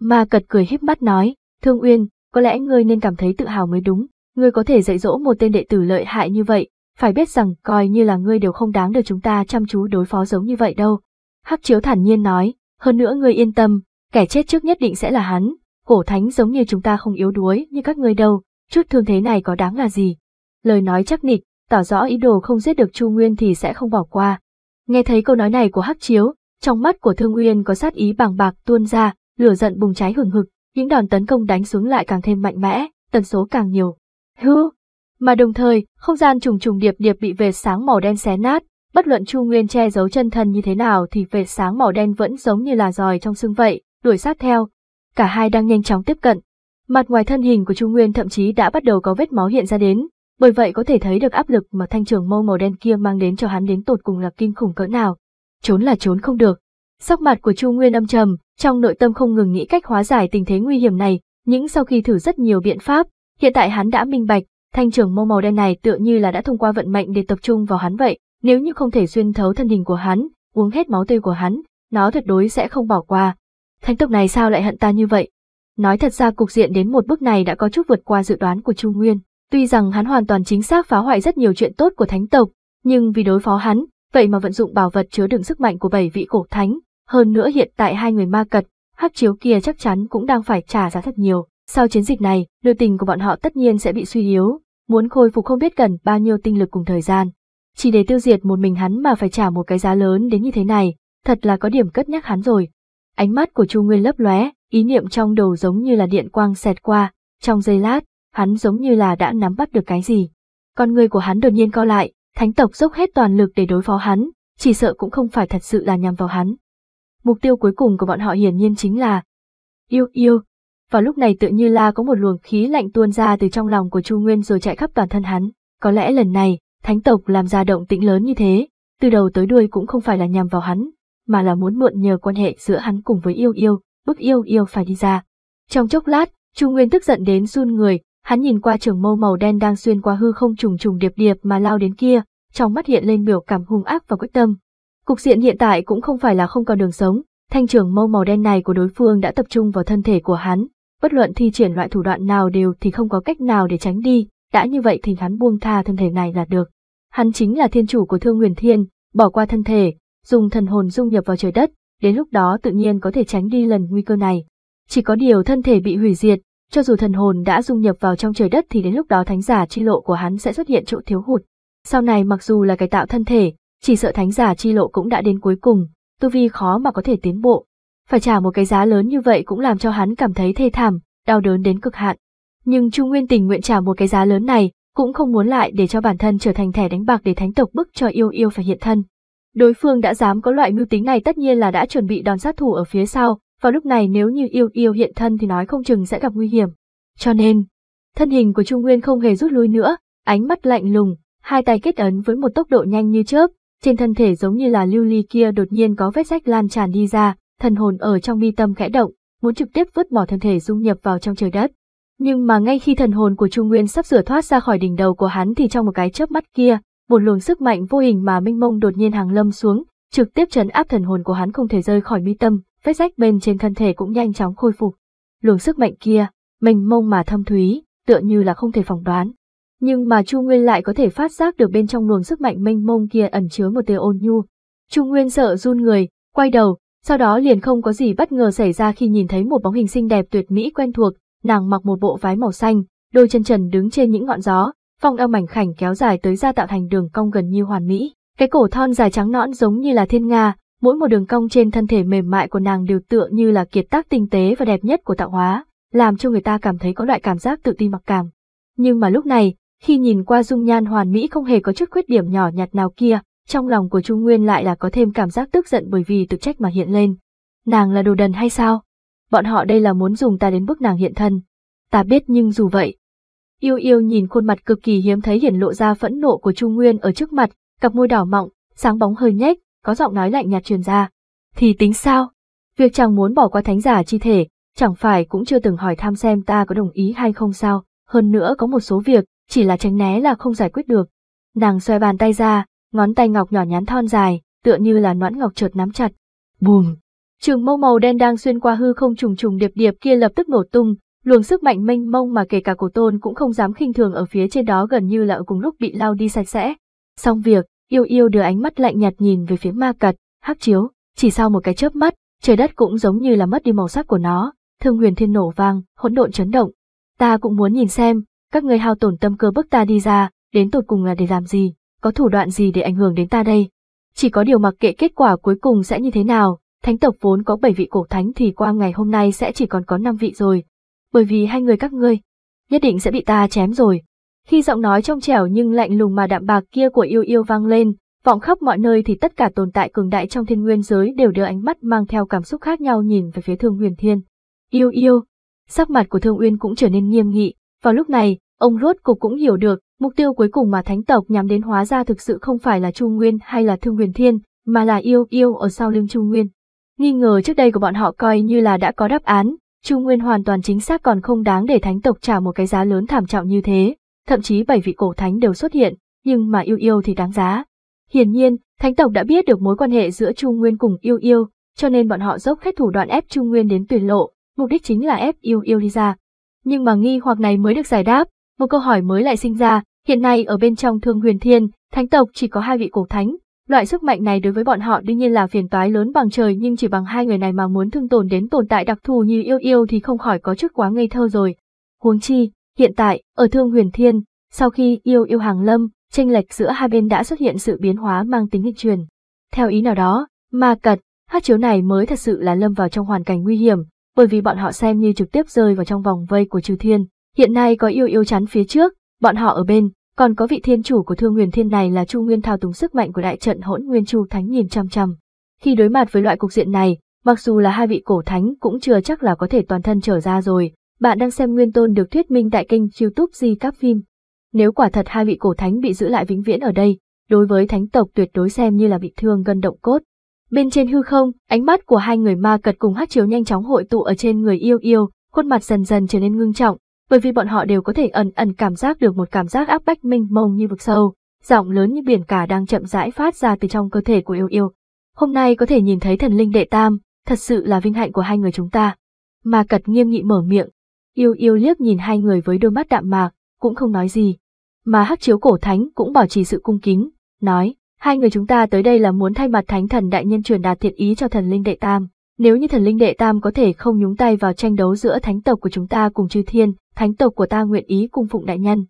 Ma Cật cười híp mắt nói, Thương Uyên, có lẽ ngươi nên cảm thấy tự hào mới đúng, ngươi có thể dạy dỗ một tên đệ tử lợi hại như vậy, phải biết rằng coi như là ngươi đều không đáng được chúng ta chăm chú đối phó giống như vậy đâu. Hắc Chiếu thản nhiên nói, hơn nữa ngươi yên tâm, kẻ chết trước nhất định sẽ là hắn, cổ thánh giống như chúng ta không yếu đuối như các ngươi đâu, chút thương thế này có đáng là gì. Lời nói chắc nịch, tỏ rõ ý đồ không giết được Chu Nguyên thì sẽ không bỏ qua. Nghe thấy câu nói này của Hắc Chiếu, trong mắt của Thương Uyên có sát ý bàng bạc tuôn ra, lửa giận bùng cháy hừng hực, những đòn tấn công đánh xuống lại càng thêm mạnh mẽ, tần số càng nhiều. Hư! Mà đồng thời, không gian trùng trùng điệp điệp bị vệt sáng màu đen xé nát, bất luận Chu Nguyên che giấu chân thân như thế nào thì vệt sáng màu đen vẫn giống như là ròi trong xương vậy, đuổi sát theo. Cả hai đang nhanh chóng tiếp cận. Mặt ngoài thân hình của Chu Nguyên thậm chí đã bắt đầu có vết máu hiện ra đến, bởi vậy có thể thấy được áp lực mà thanh trường mâu màu đen kia mang đến cho hắn đến tột cùng là kinh khủng cỡ nào. Trốn là trốn không được. Sắc mặt của Chu Nguyên âm trầm, trong nội tâm không ngừng nghĩ cách hóa giải tình thế nguy hiểm này, nhưng sau khi thử rất nhiều biện pháp, hiện tại hắn đã minh bạch, thanh trường mâu màu đen này tựa như là đã thông qua vận mệnh để tập trung vào hắn vậy, nếu như không thể xuyên thấu thân hình của hắn, uống hết máu tươi của hắn, nó tuyệt đối sẽ không bỏ qua. Thánh tộc này sao lại hận ta như vậy? Nói thật ra cục diện đến một bước này đã có chút vượt qua dự đoán của Chu Nguyên, tuy rằng hắn hoàn toàn chính xác phá hoại rất nhiều chuyện tốt của thánh tộc, nhưng vì đối phó hắn, vậy mà vận dụng bảo vật chứa đựng sức mạnh của bảy vị cổ thánh, hơn nữa hiện tại hai người Ma Cật, Hắc Chiếu kia chắc chắn cũng đang phải trả giá thật nhiều. Sau chiến dịch này, nội tình của bọn họ tất nhiên sẽ bị suy yếu, muốn khôi phục không biết cần bao nhiêu tinh lực cùng thời gian. Chỉ để tiêu diệt một mình hắn mà phải trả một cái giá lớn đến như thế này, thật là có điểm cất nhắc hắn rồi. Ánh mắt của Chu Nguyên lấp lóe, ý niệm trong đầu giống như là điện quang xẹt qua, trong giây lát, hắn giống như là đã nắm bắt được cái gì. Con người của hắn đột nhiên co lại, thánh tộc dốc hết toàn lực để đối phó hắn, chỉ sợ cũng không phải thật sự là nhằm vào hắn. Mục tiêu cuối cùng của bọn họ hiển nhiên chính là yêu yêu. Vào lúc này tựa như là có một luồng khí lạnh tuôn ra từ trong lòng của Chu Nguyên rồi chạy khắp toàn thân hắn. Có lẽ lần này, thánh tộc làm ra động tĩnh lớn như thế, từ đầu tới đuôi cũng không phải là nhằm vào hắn, mà là muốn mượn nhờ quan hệ giữa hắn cùng với yêu yêu, bức yêu yêu phải đi ra. Trong chốc lát, Chu Nguyên tức giận đến run người, hắn nhìn qua trường mâu màu đen đang xuyên qua hư không trùng trùng điệp điệp mà lao đến kia, trong mắt hiện lên biểu cảm hung ác và quyết tâm. Cục diện hiện tại cũng không phải là không còn đường sống, thanh trường mâu màu đen này của đối phương đã tập trung vào thân thể của hắn, bất luận thi triển loại thủ đoạn nào đều thì không có cách nào để tránh đi, đã như vậy thì hắn buông tha thân thể này là được. Hắn chính là thiên chủ của Thương Huyền Thiên, bỏ qua thân thể, dùng thần hồn dung nhập vào trời đất, đến lúc đó tự nhiên có thể tránh đi lần nguy cơ này. Chỉ có điều thân thể bị hủy diệt, cho dù thần hồn đã dung nhập vào trong trời đất thì đến lúc đó thánh giả chi lộ của hắn sẽ xuất hiện chỗ thiếu hụt. Sau này mặc dù là cải tạo thân thể, chỉ sợ thánh giả chi lộ cũng đã đến cuối cùng, tu vi khó mà có thể tiến bộ. Phải trả một cái giá lớn như vậy cũng làm cho hắn cảm thấy thê thảm, đau đớn đến cực hạn. Nhưng Chu Nguyên tình nguyện trả một cái giá lớn này, cũng không muốn lại để cho bản thân trở thành thẻ đánh bạc để thánh tộc bức cho yêu yêu phải hiện thân. Đối phương đã dám có loại mưu tính này tất nhiên là đã chuẩn bị đòn sát thủ ở phía sau, vào lúc này nếu như yêu yêu hiện thân thì nói không chừng sẽ gặp nguy hiểm. Cho nên, thân hình của Chu Nguyên không hề rút lui nữa, ánh mắt lạnh lùng, hai tay kết ấn với một tốc độ nhanh như chớp, trên thân thể giống như là lưu ly kia đột nhiên có vết rách lan tràn đi ra, thần hồn ở trong mi tâm khẽ động, muốn trực tiếp vứt bỏ thân thể dung nhập vào trong trời đất. Nhưng mà ngay khi thần hồn của Chu Nguyên sắp sửa thoát ra khỏi đỉnh đầu của hắn thì trong một cái chớp mắt kia, một luồng sức mạnh vô hình mà mênh mông đột nhiên hàng lâm xuống, trực tiếp trấn áp thần hồn của hắn không thể rơi khỏi mi tâm, vết rách bên trên thân thể cũng nhanh chóng khôi phục. Luồng sức mạnh kia, mênh mông mà thâm thúy, tựa như là không thể phỏng đoán. Nhưng mà Chu Nguyên lại có thể phát giác được bên trong luồng sức mạnh mênh mông kia ẩn chứa một tia ôn nhu. Chu Nguyên sợ run người, quay đầu, sau đó liền không có gì bất ngờ xảy ra khi nhìn thấy một bóng hình xinh đẹp tuyệt mỹ quen thuộc, nàng mặc một bộ váy màu xanh, đôi chân trần đứng trên những ngọn gió, vòng eo mảnh khảnh kéo dài tới ra tạo thành đường cong gần như hoàn mỹ. Cái cổ thon dài trắng nõn giống như là thiên nga, mỗi một đường cong trên thân thể mềm mại của nàng đều tựa như là kiệt tác tinh tế và đẹp nhất của tạo hóa, làm cho người ta cảm thấy có loại cảm giác tự ti mặc cảm. Nhưng mà lúc này, khi nhìn qua dung nhan hoàn mỹ không hề có chút khuyết điểm nhỏ nhặt nào kia, trong lòng của Chu Nguyên lại là có thêm cảm giác tức giận bởi vì tự trách mà hiện lên. Nàng là đồ đần hay sao? Bọn họ đây là muốn dùng ta đến bức nàng hiện thân. Ta biết, nhưng dù vậy. Yêu Yêu nhìn khuôn mặt cực kỳ hiếm thấy hiển lộ ra phẫn nộ của Chu Nguyên ở trước mặt, cặp môi đỏ mọng, sáng bóng hơi nhếch, có giọng nói lạnh nhạt truyền ra. Thì tính sao? Việc chàng muốn bỏ qua thánh giả chi thể, chẳng phải cũng chưa từng hỏi thăm xem ta có đồng ý hay không sao? Hơn nữa có một số việc chỉ là tránh né là không giải quyết được. Nàng xoay bàn tay ra, ngón tay ngọc nhỏ nhắn thon dài, tựa như là noãn ngọc chợt nắm chặt. Bùm! Trường mâu màu đen đang xuyên qua hư không trùng trùng điệp điệp kia lập tức nổ tung, luồng sức mạnh mênh mông mà kể cả Cổ Tôn cũng không dám khinh thường ở phía trên đó gần như là ở cùng lúc bị lao đi sạch sẽ. Xong việc, Yêu Yêu đưa ánh mắt lạnh nhạt nhìn về phía Ma Cật, Hắc Chiếu, chỉ sau một cái chớp mắt, trời đất cũng giống như là mất đi màu sắc của nó, thương huyền thiên nổ vang, hỗn độn chấn động. Ta cũng muốn nhìn xem, các người hao tổn tâm cơ bức ta đi ra, đến tột cùng là để làm gì, có thủ đoạn gì để ảnh hưởng đến ta đây. Chỉ có điều mặc kệ kết quả cuối cùng sẽ như thế nào, thánh tộc vốn có bảy vị cổ thánh thì qua ngày hôm nay sẽ chỉ còn có năm vị rồi. Bởi vì hai người các ngươi, nhất định sẽ bị ta chém rồi. Khi giọng nói trong trẻo nhưng lạnh lùng mà đạm bạc kia của Yêu Yêu vang lên, vọng khắp mọi nơi thì tất cả tồn tại cường đại trong thiên nguyên giới đều đưa ánh mắt mang theo cảm xúc khác nhau nhìn về phía Thương Huyền Thiên. Yêu Yêu, sắc mặt của Thương Uyên cũng trở nên nghiêm nghị. Vào lúc này, ông rốt cục cũng hiểu được, mục tiêu cuối cùng mà thánh tộc nhắm đến hóa ra thực sự không phải là Chu Nguyên hay là Thương Huyền Thiên, mà là Yêu Yêu ở sau lưng Chu Nguyên. Nghi ngờ trước đây của bọn họ coi như là đã có đáp án, Chu Nguyên hoàn toàn chính xác còn không đáng để thánh tộc trả một cái giá lớn thảm trọng như thế, thậm chí bảy vị cổ thánh đều xuất hiện, nhưng mà Yêu Yêu thì đáng giá. Hiển nhiên, thánh tộc đã biết được mối quan hệ giữa Chu Nguyên cùng Yêu Yêu, cho nên bọn họ dốc hết thủ đoạn ép Chu Nguyên đến tuyệt lộ, mục đích chính là ép Yêu Yêu đi ra. Nhưng mà nghi hoặc này mới được giải đáp, một câu hỏi mới lại sinh ra, hiện nay ở bên trong Thương Huyền Thiên, thánh tộc chỉ có hai vị cổ thánh, loại sức mạnh này đối với bọn họ đương nhiên là phiền toái lớn bằng trời, nhưng chỉ bằng hai người này mà muốn thương tổn đến tồn tại đặc thù như Yêu Yêu thì không khỏi có chút quá ngây thơ rồi. Huống chi, hiện tại, ở Thương Huyền Thiên, sau khi Yêu Yêu hàng lâm, chênh lệch giữa hai bên đã xuất hiện sự biến hóa mang tính nghịch truyền. Theo ý nào đó, Ma Cật, Hắc Chiếu này mới thật sự là lâm vào trong hoàn cảnh nguy hiểm, bởi vì bọn họ xem như trực tiếp rơi vào trong vòng vây của Chư Thiên. Hiện nay có Yêu Yêu chắn phía trước, bọn họ ở bên, còn có vị thiên chủ của Thương Huyền Thiên này là Chu Nguyên thao túng sức mạnh của đại trận Hỗn Nguyên Chu Thánh nhìn chăm chăm. Khi đối mặt với loại cục diện này, mặc dù là hai vị cổ thánh cũng chưa chắc là có thể toàn thân trở ra rồi. Bạn đang xem Nguyên Tôn được thuyết minh tại kênh YouTube Recap Phim. Nếu quả thật hai vị cổ thánh bị giữ lại vĩnh viễn ở đây, đối với thánh tộc tuyệt đối xem như là bị thương gân động cốt. Bên trên hư không, ánh mắt của hai người Ma Cật cùng Hắc Chiếu nhanh chóng hội tụ ở trên người Yêu Yêu, khuôn mặt dần dần trở nên ngưng trọng, bởi vì bọn họ đều có thể ẩn ẩn cảm giác được một cảm giác áp bách mênh mông như vực sâu, giọng lớn như biển cả đang chậm rãi phát ra từ trong cơ thể của Yêu Yêu. Hôm nay có thể nhìn thấy thần linh đệ tam, thật sự là vinh hạnh của hai người chúng ta. Ma Cật nghiêm nghị mở miệng. Yêu Yêu liếc nhìn hai người với đôi mắt đạm mạc, cũng không nói gì. Mà Hắc Chiếu cổ thánh cũng bảo trì sự cung kính, nói, hai người chúng ta tới đây là muốn thay mặt thánh thần đại nhân truyền đạt thiện ý cho thần linh đệ tam. Nếu như thần linh đệ tam có thể không nhúng tay vào tranh đấu giữa thánh tộc của chúng ta cùng Chư Thiên, thánh tộc của ta nguyện ý cung phụng đại nhân.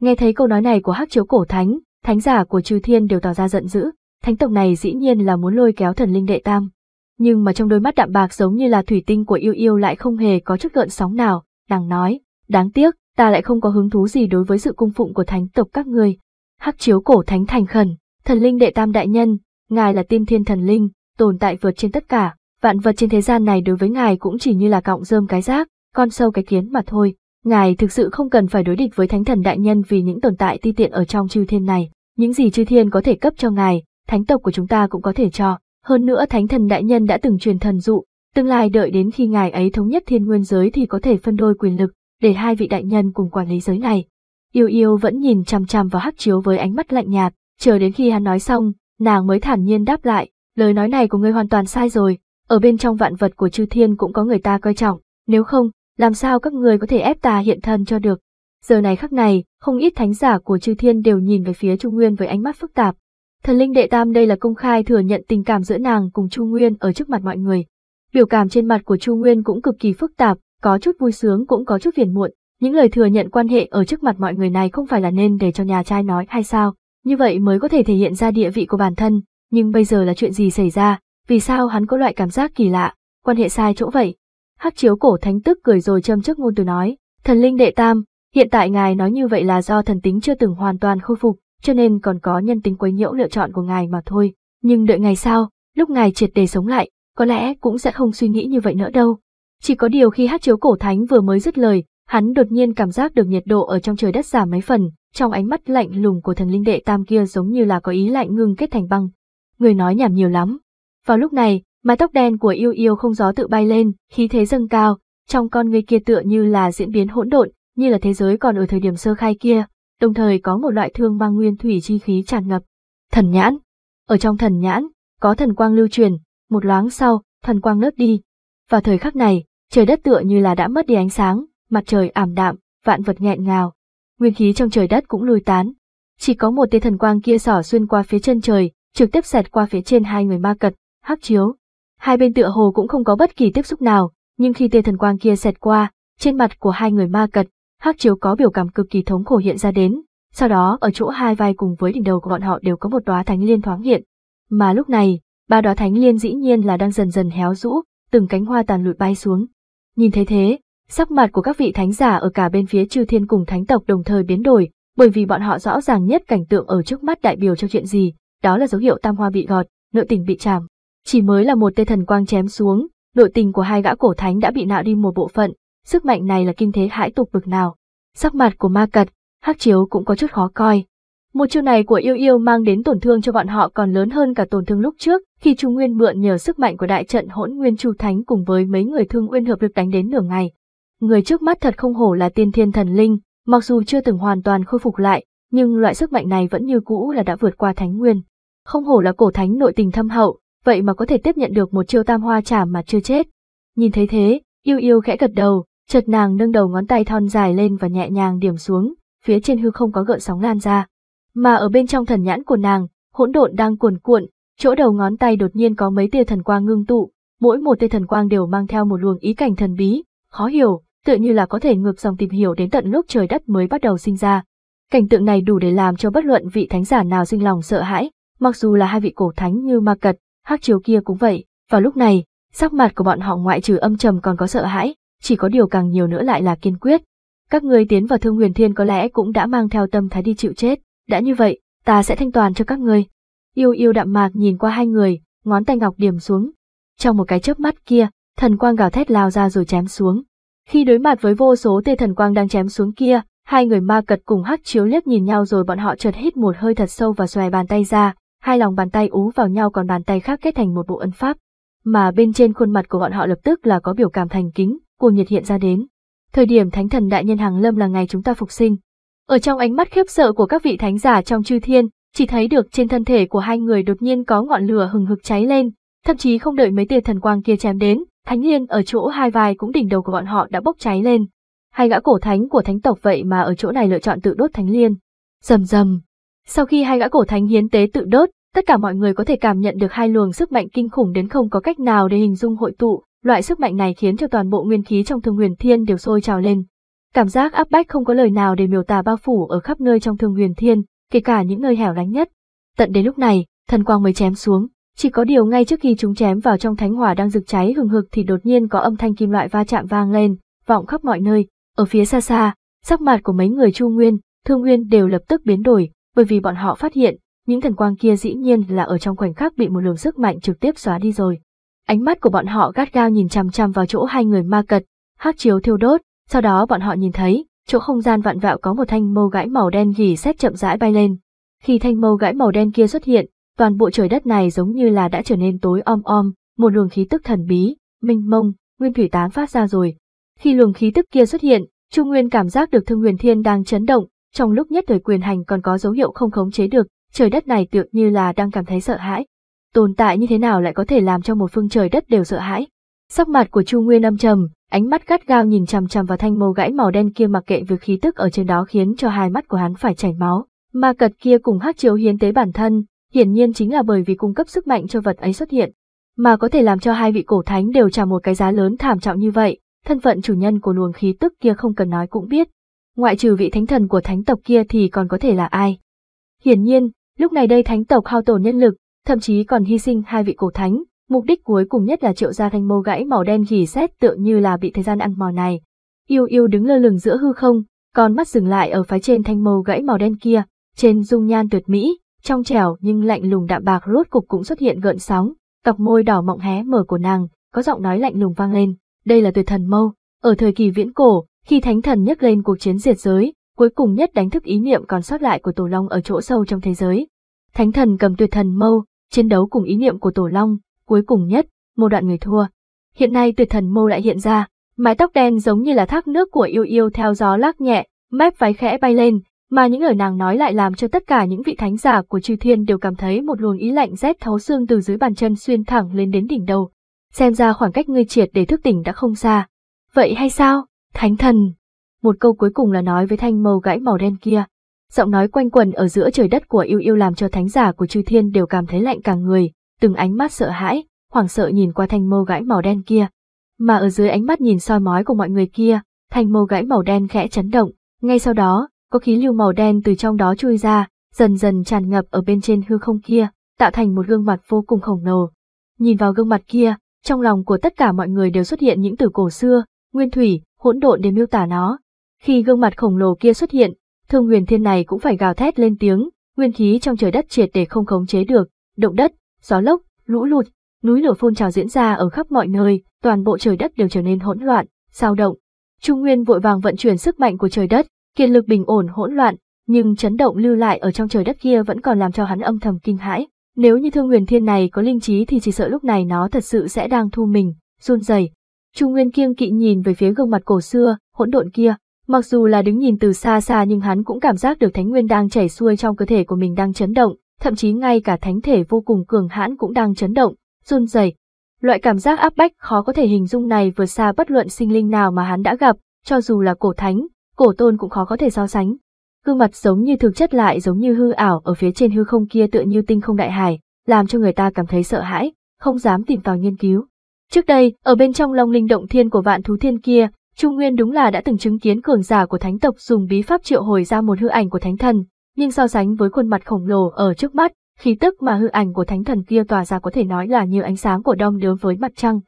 Nghe thấy câu nói này của Hắc Chiếu cổ thánh, thánh giả của Chư Thiên đều tỏ ra giận dữ, thánh tộc này dĩ nhiên là muốn lôi kéo thần linh đệ tam. Nhưng mà trong đôi mắt đạm bạc giống như là thủy tinh của Yêu Yêu lại không hề có chút gợn sóng nào. Nàng nói, đáng tiếc, ta lại không có hứng thú gì đối với sự cung phụng của thánh tộc các ngươi. Hắc Chiếu cổ thánh thành khẩn, thần linh đệ tam đại nhân, ngài là tiên thiên thần linh, tồn tại vượt trên tất cả, vạn vật trên thế gian này đối với ngài cũng chỉ như là cọng rơm cái rác, con sâu cái kiến mà thôi. Ngài thực sự không cần phải đối địch với thánh thần đại nhân vì những tồn tại ti tiện ở trong Chư Thiên này, những gì Chư Thiên có thể cấp cho ngài, thánh tộc của chúng ta cũng có thể cho. Hơn nữa thánh thần đại nhân đã từng truyền thần dụ, tương lai đợi đến khi ngài ấy thống nhất thiên nguyên giới thì có thể phân đôi quyền lực, để hai vị đại nhân cùng quản lý giới này. Yêu Yêu vẫn nhìn chằm chằm vào Hắc Chiếu với ánh mắt lạnh nhạt, chờ đến khi hắn nói xong, nàng mới thản nhiên đáp lại, lời nói này của ngươi hoàn toàn sai rồi, ở bên trong vạn vật của Chư Thiên cũng có người ta coi trọng, nếu không, làm sao các ngươi có thể ép ta hiện thân cho được. Giờ này khắc này, không ít thánh giả của Chư Thiên đều nhìn về phía Chu Nguyên với ánh mắt phức tạp. Thần Linh Đệ Tam đây là công khai thừa nhận tình cảm giữa nàng cùng Chu Nguyên ở trước mặt mọi người. Biểu cảm trên mặt của Chu Nguyên cũng cực kỳ phức tạp, có chút vui sướng cũng có chút phiền muộn. Những lời thừa nhận quan hệ ở trước mặt mọi người này không phải là nên để cho nhà trai nói hay sao? Như vậy mới có thể thể hiện ra địa vị của bản thân. Nhưng bây giờ là chuyện gì xảy ra? Vì sao hắn có loại cảm giác kỳ lạ? Quan hệ sai chỗ vậy? Hắc Chiếu Cổ Thánh tức cười rồi châm trước ngôn từ nói: Thần Linh Đệ Tam, hiện tại ngài nói như vậy là do thần tính chưa từng hoàn toàn khôi phục, cho nên còn có nhân tính quấy nhiễu lựa chọn của ngài mà thôi. Nhưng đợi ngày sau, lúc ngài triệt để sống lại, có lẽ cũng sẽ không suy nghĩ như vậy nữa đâu. Chỉ có điều khi Hắc Chiếu Cổ Thánh vừa mới dứt lời, hắn đột nhiên cảm giác được nhiệt độ ở trong trời đất giảm mấy phần, trong ánh mắt lạnh lùng của Thần Linh Đệ Tam kia giống như là có ý lạnh ngưng kết thành băng. Người nói nhảm nhiều lắm. Vào lúc này, mái tóc đen của Yêu Yêu không gió tự bay lên, khí thế dâng cao, trong con người kia tựa như là diễn biến hỗn độn, như là thế giới còn ở thời điểm sơ khai kia, đồng thời có một loại thương mang nguyên thủy chi khí tràn ngập. Thần nhãn. Ở trong thần nhãn, có thần quang lưu truyền, một loáng sau, thần quang lướt đi. Vào thời khắc này, trời đất tựa như là đã mất đi ánh sáng, mặt trời ảm đạm, vạn vật nghẹn ngào. Nguyên khí trong trời đất cũng lùi tán. Chỉ có một tia thần quang kia xỏ xuyên qua phía chân trời, trực tiếp xẹt qua phía trên hai người Ma Cật, Hắc Chiếu. Hai bên tựa hồ cũng không có bất kỳ tiếp xúc nào, nhưng khi tia thần quang kia xẹt qua, trên mặt của hai người Ma Cật, Hắc Chiếu có biểu cảm cực kỳ thống khổ hiện ra đến, sau đó ở chỗ hai vai cùng với đỉnh đầu của bọn họ đều có một đóa thánh liên thoáng hiện. Mà lúc này, ba đóa thánh liên dĩ nhiên là đang dần dần héo rũ, từng cánh hoa tàn lụi bay xuống. Nhìn thấy thế, sắc mặt của các vị thánh giả ở cả bên phía Chư Thiên cùng thánh tộc đồng thời biến đổi, bởi vì bọn họ rõ ràng nhất cảnh tượng ở trước mắt đại biểu cho chuyện gì, đó là dấu hiệu tam hoa bị gọt, nội tình bị chạm. Chỉ mới là một tia thần quang chém xuống, nội tình của hai gã cổ thánh đã bị nạo đi một bộ phận, sức mạnh này là kinh thế hãi tục bực nào. Sắc mặt của Ma Cật, Hắc Chiếu cũng có chút khó coi. Một chiêu này của Yêu Yêu mang đến tổn thương cho bọn họ còn lớn hơn cả tổn thương lúc trước, khi Chu Nguyên mượn nhờ sức mạnh của đại trận Hỗn Nguyên Chu Thánh cùng với mấy người Thương Uyên hợp lực đánh đến nửa ngày. Người trước mắt thật không hổ là tiên thiên thần linh, mặc dù chưa từng hoàn toàn khôi phục lại, nhưng loại sức mạnh này vẫn như cũ là đã vượt qua thánh nguyên. Không hổ là cổ thánh nội tình thâm hậu, vậy mà có thể tiếp nhận được một chiêu tam hoa chảm mà chưa chết. Nhìn thấy thế, Yêu Yêu khẽ gật đầu, chợt nàng nâng đầu ngón tay thon dài lên và nhẹ nhàng điểm xuống, phía trên hư không có gợn sóng lan ra. Mà ở bên trong thần nhãn của nàng, hỗn độn đang cuồn cuộn, chỗ đầu ngón tay đột nhiên có mấy tia thần quang ngưng tụ, mỗi một tia thần quang đều mang theo một luồng ý cảnh thần bí, khó hiểu, tựa như là có thể ngược dòng tìm hiểu đến tận lúc trời đất mới bắt đầu sinh ra. Cảnh tượng này đủ để làm cho bất luận vị thánh giả nào sinh lòng sợ hãi, mặc dù là hai vị cổ thánh như Ma Cật, Hắc Chiếu kia cũng vậy. Vào lúc này, sắc mặt của bọn họ ngoại trừ âm trầm còn có sợ hãi, chỉ có điều càng nhiều nữa lại là kiên quyết. Các ngươi tiến vào Thương Huyền Thiên có lẽ cũng đã mang theo tâm thái đi chịu chết, đã như vậy, ta sẽ thanh toàn cho các ngươi. Yêu Yêu đạm mạc nhìn qua hai người, ngón tay ngọc điểm xuống. Trong một cái chớp mắt kia, thần quang gào thét lao ra rồi chém xuống. Khi đối mặt với vô số tia thần quang đang chém xuống kia, hai người Ma Cật cùng Hắc Chiếu liếc nhìn nhau rồi bọn họ chợt hít một hơi thật sâu và xòe bàn tay ra, hai lòng bàn tay ú vào nhau còn bàn tay khác kết thành một bộ ấn pháp. Mà bên trên khuôn mặt của bọn họ lập tức là có biểu cảm thành kính, cuồng nhiệt hiện ra đến. Thời điểm Thánh Thần Đại Nhân hàng lâm là ngày chúng ta phục sinh. Ở trong ánh mắt khiếp sợ của các vị thánh giả trong Chư Thiên, chỉ thấy được trên thân thể của hai người đột nhiên có ngọn lửa hừng hực cháy lên, thậm chí không đợi mấy tia thần quang kia chém đến, thánh liên ở chỗ hai vai cũng đỉnh đầu của bọn họ đã bốc cháy lên. Hai gã cổ thánh của thánh tộc vậy mà ở chỗ này lựa chọn tự đốt thánh liên. Rầm rầm. Sau khi hai gã cổ thánh hiến tế tự đốt, tất cả mọi người có thể cảm nhận được hai luồng sức mạnh kinh khủng đến không có cách nào để hình dung hội tụ, loại sức mạnh này khiến cho toàn bộ nguyên khí trong Thương Huyền Thiên đều sôi trào lên. Cảm giác áp bách không có lời nào để miêu tả bao phủ ở khắp nơi trong Thương Huyền Thiên, kể cả những nơi hẻo lánh nhất. Tận đến lúc này, thần quang mới chém xuống, chỉ có điều ngay trước khi chúng chém vào trong thánh hỏa đang rực cháy hừng hực thì đột nhiên có âm thanh kim loại va chạm vang lên, vọng khắp mọi nơi. Ở phía xa xa, sắc mặt của mấy người Chu Nguyên, Thương Nguyên đều lập tức biến đổi, bởi vì bọn họ phát hiện, những thần quang kia dĩ nhiên là ở trong khoảnh khắc bị một luồng sức mạnh trực tiếp xóa đi rồi. Ánh mắt của bọn họ gắt gao nhìn chằm chằm vào chỗ hai người Ma Cật, Hắc Chiếu thiêu đốt, sau đó bọn họ nhìn thấy, chỗ không gian vặn vẹo có một thanh mâu gãi màu đen gỉ sét chậm rãi bay lên. Khi thanh mâu gãi màu đen kia xuất hiện, toàn bộ trời đất này giống như là đã trở nên tối om om, một luồng khí tức thần bí, minh mông, nguyên thủy tán phát ra rồi. Khi luồng khí tức kia xuất hiện, Chu Nguyên cảm giác được Thương Huyền Thiên đang chấn động, trong lúc nhất thời quyền hành còn có dấu hiệu không khống chế được, trời đất này tựa như là đang cảm thấy sợ hãi. Tồn tại như thế nào lại có thể làm cho một phương trời đất đều sợ hãi? Sắc mặt của Chu Nguyên âm trầm, Ánh mắt gắt gao nhìn chằm chằm vào thanh mâu gãy màu đen kia, mặc kệ việc khí tức ở trên đó khiến cho hai mắt của hắn phải chảy máu. Ma cật kia cùng hắc chiếu hiến tế bản thân, hiển nhiên chính là bởi vì cung cấp sức mạnh cho vật ấy xuất hiện, mà có thể làm cho hai vị cổ thánh đều trả một cái giá lớn thảm trọng như vậy. Thân phận chủ nhân của luồng khí tức kia không cần nói cũng biết, ngoại trừ vị thánh thần của thánh tộc kia thì còn có thể là ai. Hiển nhiên, lúc này đây thánh tộc hao tổn nhân lực, thậm chí còn hy sinh hai vị cổ thánh, mục đích cuối cùng nhất là triệu ra thanh mâu gãy màu đen gỉ sét tựa như là bị thời gian ăn mòn này. Yêu Yêu đứng lơ lửng giữa hư không, con mắt dừng lại ở phái trên thanh mâu gãy màu đen kia, trên dung nhan tuyệt mỹ, trong trẻo nhưng lạnh lùng đạm bạc rốt cục cũng xuất hiện gợn sóng, cặp môi đỏ mọng hé mở của nàng, có giọng nói lạnh lùng vang lên. Đây là tuyệt thần mâu, ở thời kỳ viễn cổ, khi thánh thần nhấc lên cuộc chiến diệt giới, cuối cùng nhất đánh thức ý niệm còn sót lại của Tổ Long ở chỗ sâu trong thế giới. Thánh thần cầm tuyệt thần mâu, chiến đấu cùng ý niệm của Tổ Long, cuối cùng nhất, một đoạn người thua. Hiện nay tuyệt thần mâu lại hiện ra, mái tóc đen giống như là thác nước của Yêu Yêu theo gió lắc nhẹ, mép váy khẽ bay lên, mà những lời nàng nói lại làm cho tất cả những vị thánh giả của chư thiên đều cảm thấy một luồng ý lạnh rét thấu xương từ dưới bàn chân xuyên thẳng lên đến đỉnh đầu. Xem ra khoảng cách ngươi triệt để thức tỉnh đã không xa. Vậy hay sao, thánh thần? Một câu cuối cùng là nói với thanh mâu gãy màu đen kia. Giọng nói quanh quần ở giữa trời đất của Yêu Yêu làm cho thánh giả của chư thiên đều cảm thấy lạnh cả người, từng ánh mắt sợ hãi, hoảng sợ nhìn qua thanh mâu gãy màu đen kia. Mà ở dưới ánh mắt nhìn soi mói của mọi người kia, thanh mâu gãy màu đen khẽ chấn động, ngay sau đó, có khí lưu màu đen từ trong đó chui ra, dần dần tràn ngập ở bên trên hư không kia, tạo thành một gương mặt vô cùng khổng lồ. Nhìn vào gương mặt kia, trong lòng của tất cả mọi người đều xuất hiện những từ cổ xưa, nguyên thủy, hỗn độn để miêu tả nó. Khi gương mặt khổng lồ kia xuất hiện, Thương Huyền Thiên này cũng phải gào thét lên tiếng, nguyên khí trong trời đất triệt để không khống chế được, động đất, gió lốc, lũ lụt, núi lửa phun trào diễn ra ở khắp mọi nơi, toàn bộ trời đất đều trở nên hỗn loạn, dao động. Trung Nguyên vội vàng vận chuyển sức mạnh của trời đất, kiệt lực bình ổn hỗn loạn, nhưng chấn động lưu lại ở trong trời đất kia vẫn còn làm cho hắn âm thầm kinh hãi. Nếu như Thương Huyền Thiên này có linh trí thì chỉ sợ lúc này nó thật sự sẽ đang thu mình, run rẩy. Trung Nguyên kiêng kỵ nhìn về phía gương mặt cổ xưa, hỗn độn kia, mặc dù là đứng nhìn từ xa xa nhưng hắn cũng cảm giác được thánh nguyên đang chảy xuôi trong cơ thể của mình đang chấn động, thậm chí ngay cả thánh thể vô cùng cường hãn cũng đang chấn động, run rẩy. Loại cảm giác áp bách khó có thể hình dung này vượt xa bất luận sinh linh nào mà hắn đã gặp, cho dù là cổ thánh, cổ tôn cũng khó có thể so sánh. Gương mặt giống như thực chất lại giống như hư ảo ở phía trên hư không kia tựa như tinh không đại hải, làm cho người ta cảm thấy sợ hãi, không dám tìm tòi nghiên cứu. Trước đây, ở bên trong Long Linh Động Thiên của Vạn Thú Thiên kia, Trung Nguyên đúng là đã từng chứng kiến cường giả của thánh tộc dùng bí pháp triệu hồi ra một hư ảnh của thánh thần, nhưng so sánh với khuôn mặt khổng lồ ở trước mắt, khí tức mà hư ảnh của thánh thần kia tỏa ra có thể nói là như ánh sáng của đom đóm với mặt trăng.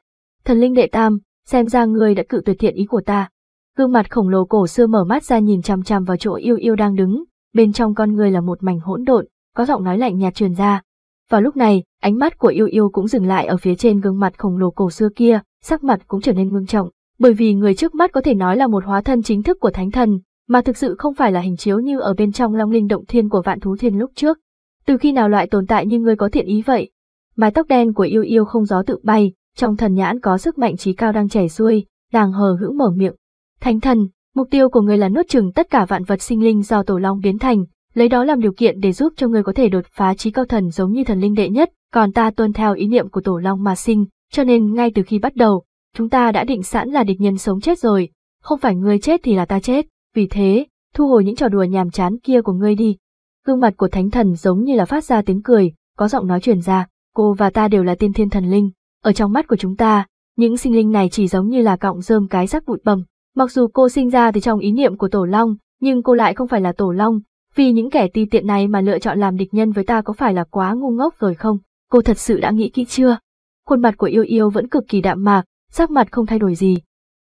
Thần linh đệ tam, xem ra ngươi đã cự tuyệt thiện ý của ta. Gương mặt khổng lồ cổ xưa mở mắt ra nhìn chằm chằm vào chỗ Yêu Yêu đang đứng, bên trong con người là một mảnh hỗn độn, có giọng nói lạnh nhạt truyền ra. Vào lúc này, ánh mắt của Yêu Yêu cũng dừng lại ở phía trên gương mặt khổng lồ cổ xưa kia, sắc mặt cũng trở nên ngưng trọng, bởi vì người trước mắt có thể nói là một hóa thân chính thức của thánh thần, mà thực sự không phải là hình chiếu như ở bên trong Long Linh Động Thiên của Vạn Thú Thiên lúc trước. Từ khi nào loại tồn tại như ngươi có thiện ý vậy? Mái tóc đen của Yêu Yêu không gió tự bay, trong thần nhãn có sức mạnh trí cao đang chảy xuôi, đang hờ hững mở miệng. Thánh thần, mục tiêu của ngươi là nuốt chửng tất cả vạn vật sinh linh do Tổ Long biến thành, lấy đó làm điều kiện để giúp cho ngươi có thể đột phá trí cao thần giống như thần linh đệ nhất, còn ta tuân theo ý niệm của Tổ Long mà sinh, cho nên ngay từ khi bắt đầu, chúng ta đã định sẵn là địch nhân sống chết rồi, không phải ngươi chết thì là ta chết, vì thế, thu hồi những trò đùa nhàm chán kia của ngươi đi. Gương mặt của thánh thần giống như là phát ra tiếng cười, có giọng nói truyền ra, cô và ta đều là tiên thiên thần linh, ở trong mắt của chúng ta, những sinh linh này chỉ giống như là cọng rơm cái xác bụi bầm. Mặc dù cô sinh ra từ trong ý niệm của Tổ Long, nhưng cô lại không phải là Tổ Long, vì những kẻ ti tiện này mà lựa chọn làm địch nhân với ta có phải là quá ngu ngốc rồi không? Cô thật sự đã nghĩ kỹ chưa? Khuôn mặt của Yêu Yêu vẫn cực kỳ đạm mạc, sắc mặt không thay đổi gì.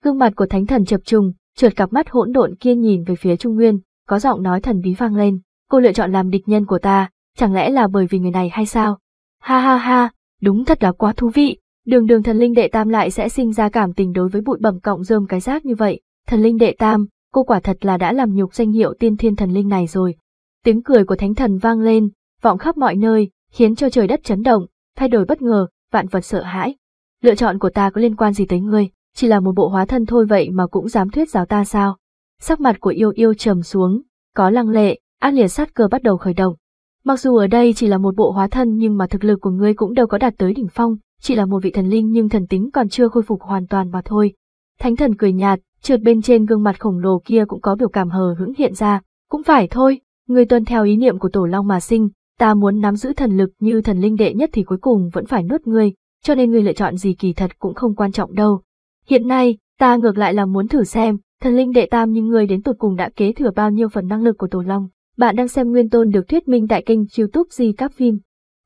Gương mặt của thánh thần chập trùng, trượt cặp mắt hỗn độn kia nhìn về phía Trung Nguyên, có giọng nói thần bí vang lên, cô lựa chọn làm địch nhân của ta, chẳng lẽ là bởi vì người này hay sao? Ha ha ha, đúng thật là quá thú vị. Đường đường thần linh đệ tam lại sẽ sinh ra cảm tình đối với bụi bẩm cộng rơm cái rác như vậy. Thần linh đệ tam, cô quả thật là đã làm nhục danh hiệu tiên thiên thần linh này rồi. Tiếng cười của thánh thần vang lên, vọng khắp mọi nơi, khiến cho trời đất chấn động, thay đổi bất ngờ, vạn vật sợ hãi. Lựa chọn của ta có liên quan gì tới ngươi? Chỉ là một bộ hóa thân thôi vậy mà cũng dám thuyết giáo ta sao? Sắc mặt của Yêu Yêu trầm xuống, có lăng lệ, ác liệt sát cơ bắt đầu khởi động. Mặc dù ở đây chỉ là một bộ hóa thân nhưng mà thực lực của ngươi cũng đâu có đạt tới đỉnh phong. Chỉ là một vị thần linh nhưng thần tính còn chưa khôi phục hoàn toàn mà thôi. Thánh thần cười nhạt, trượt bên trên gương mặt khổng lồ kia cũng có biểu cảm hờ hững hiện ra. Cũng phải thôi, người tuân theo ý niệm của tổ long mà sinh, ta muốn nắm giữ thần lực như thần linh đệ nhất thì cuối cùng vẫn phải nuốt ngươi, cho nên ngươi lựa chọn gì kỳ thật cũng không quan trọng đâu. Hiện nay, ta ngược lại là muốn thử xem, thần linh đệ tam như ngươi đến tột cùng đã kế thừa bao nhiêu phần năng lực của tổ long. Bạn đang xem Nguyên Tôn được thuyết minh tại kênh YouTube Recap Phim.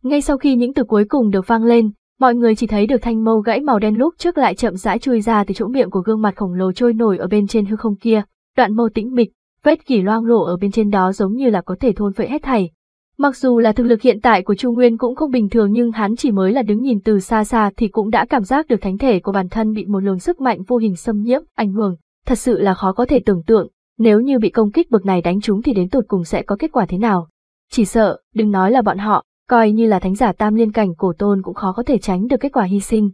Ngay sau khi những từ cuối cùng được vang lên, mọi người chỉ thấy được thanh mâu gãy màu đen lúc trước lại chậm rãi chui ra từ chỗ miệng của gương mặt khổng lồ trôi nổi ở bên trên hư không kia. Đoạn mâu tĩnh mịch, vết kỷ loang lổ ở bên trên đó giống như là có thể thôn phệ hết thảy. Mặc dù là thực lực hiện tại của Chu Nguyên cũng không bình thường, nhưng hắn chỉ mới là đứng nhìn từ xa xa thì cũng đã cảm giác được thánh thể của bản thân bị một luồng sức mạnh vô hình xâm nhiễm, ảnh hưởng, thật sự là khó có thể tưởng tượng, nếu như bị công kích bực này đánh trúng thì đến tột cùng sẽ có kết quả thế nào. Chỉ sợ, đừng nói là bọn họ, coi như là thánh giả tam liên cảnh cổ tôn cũng khó có thể tránh được kết quả hy sinh.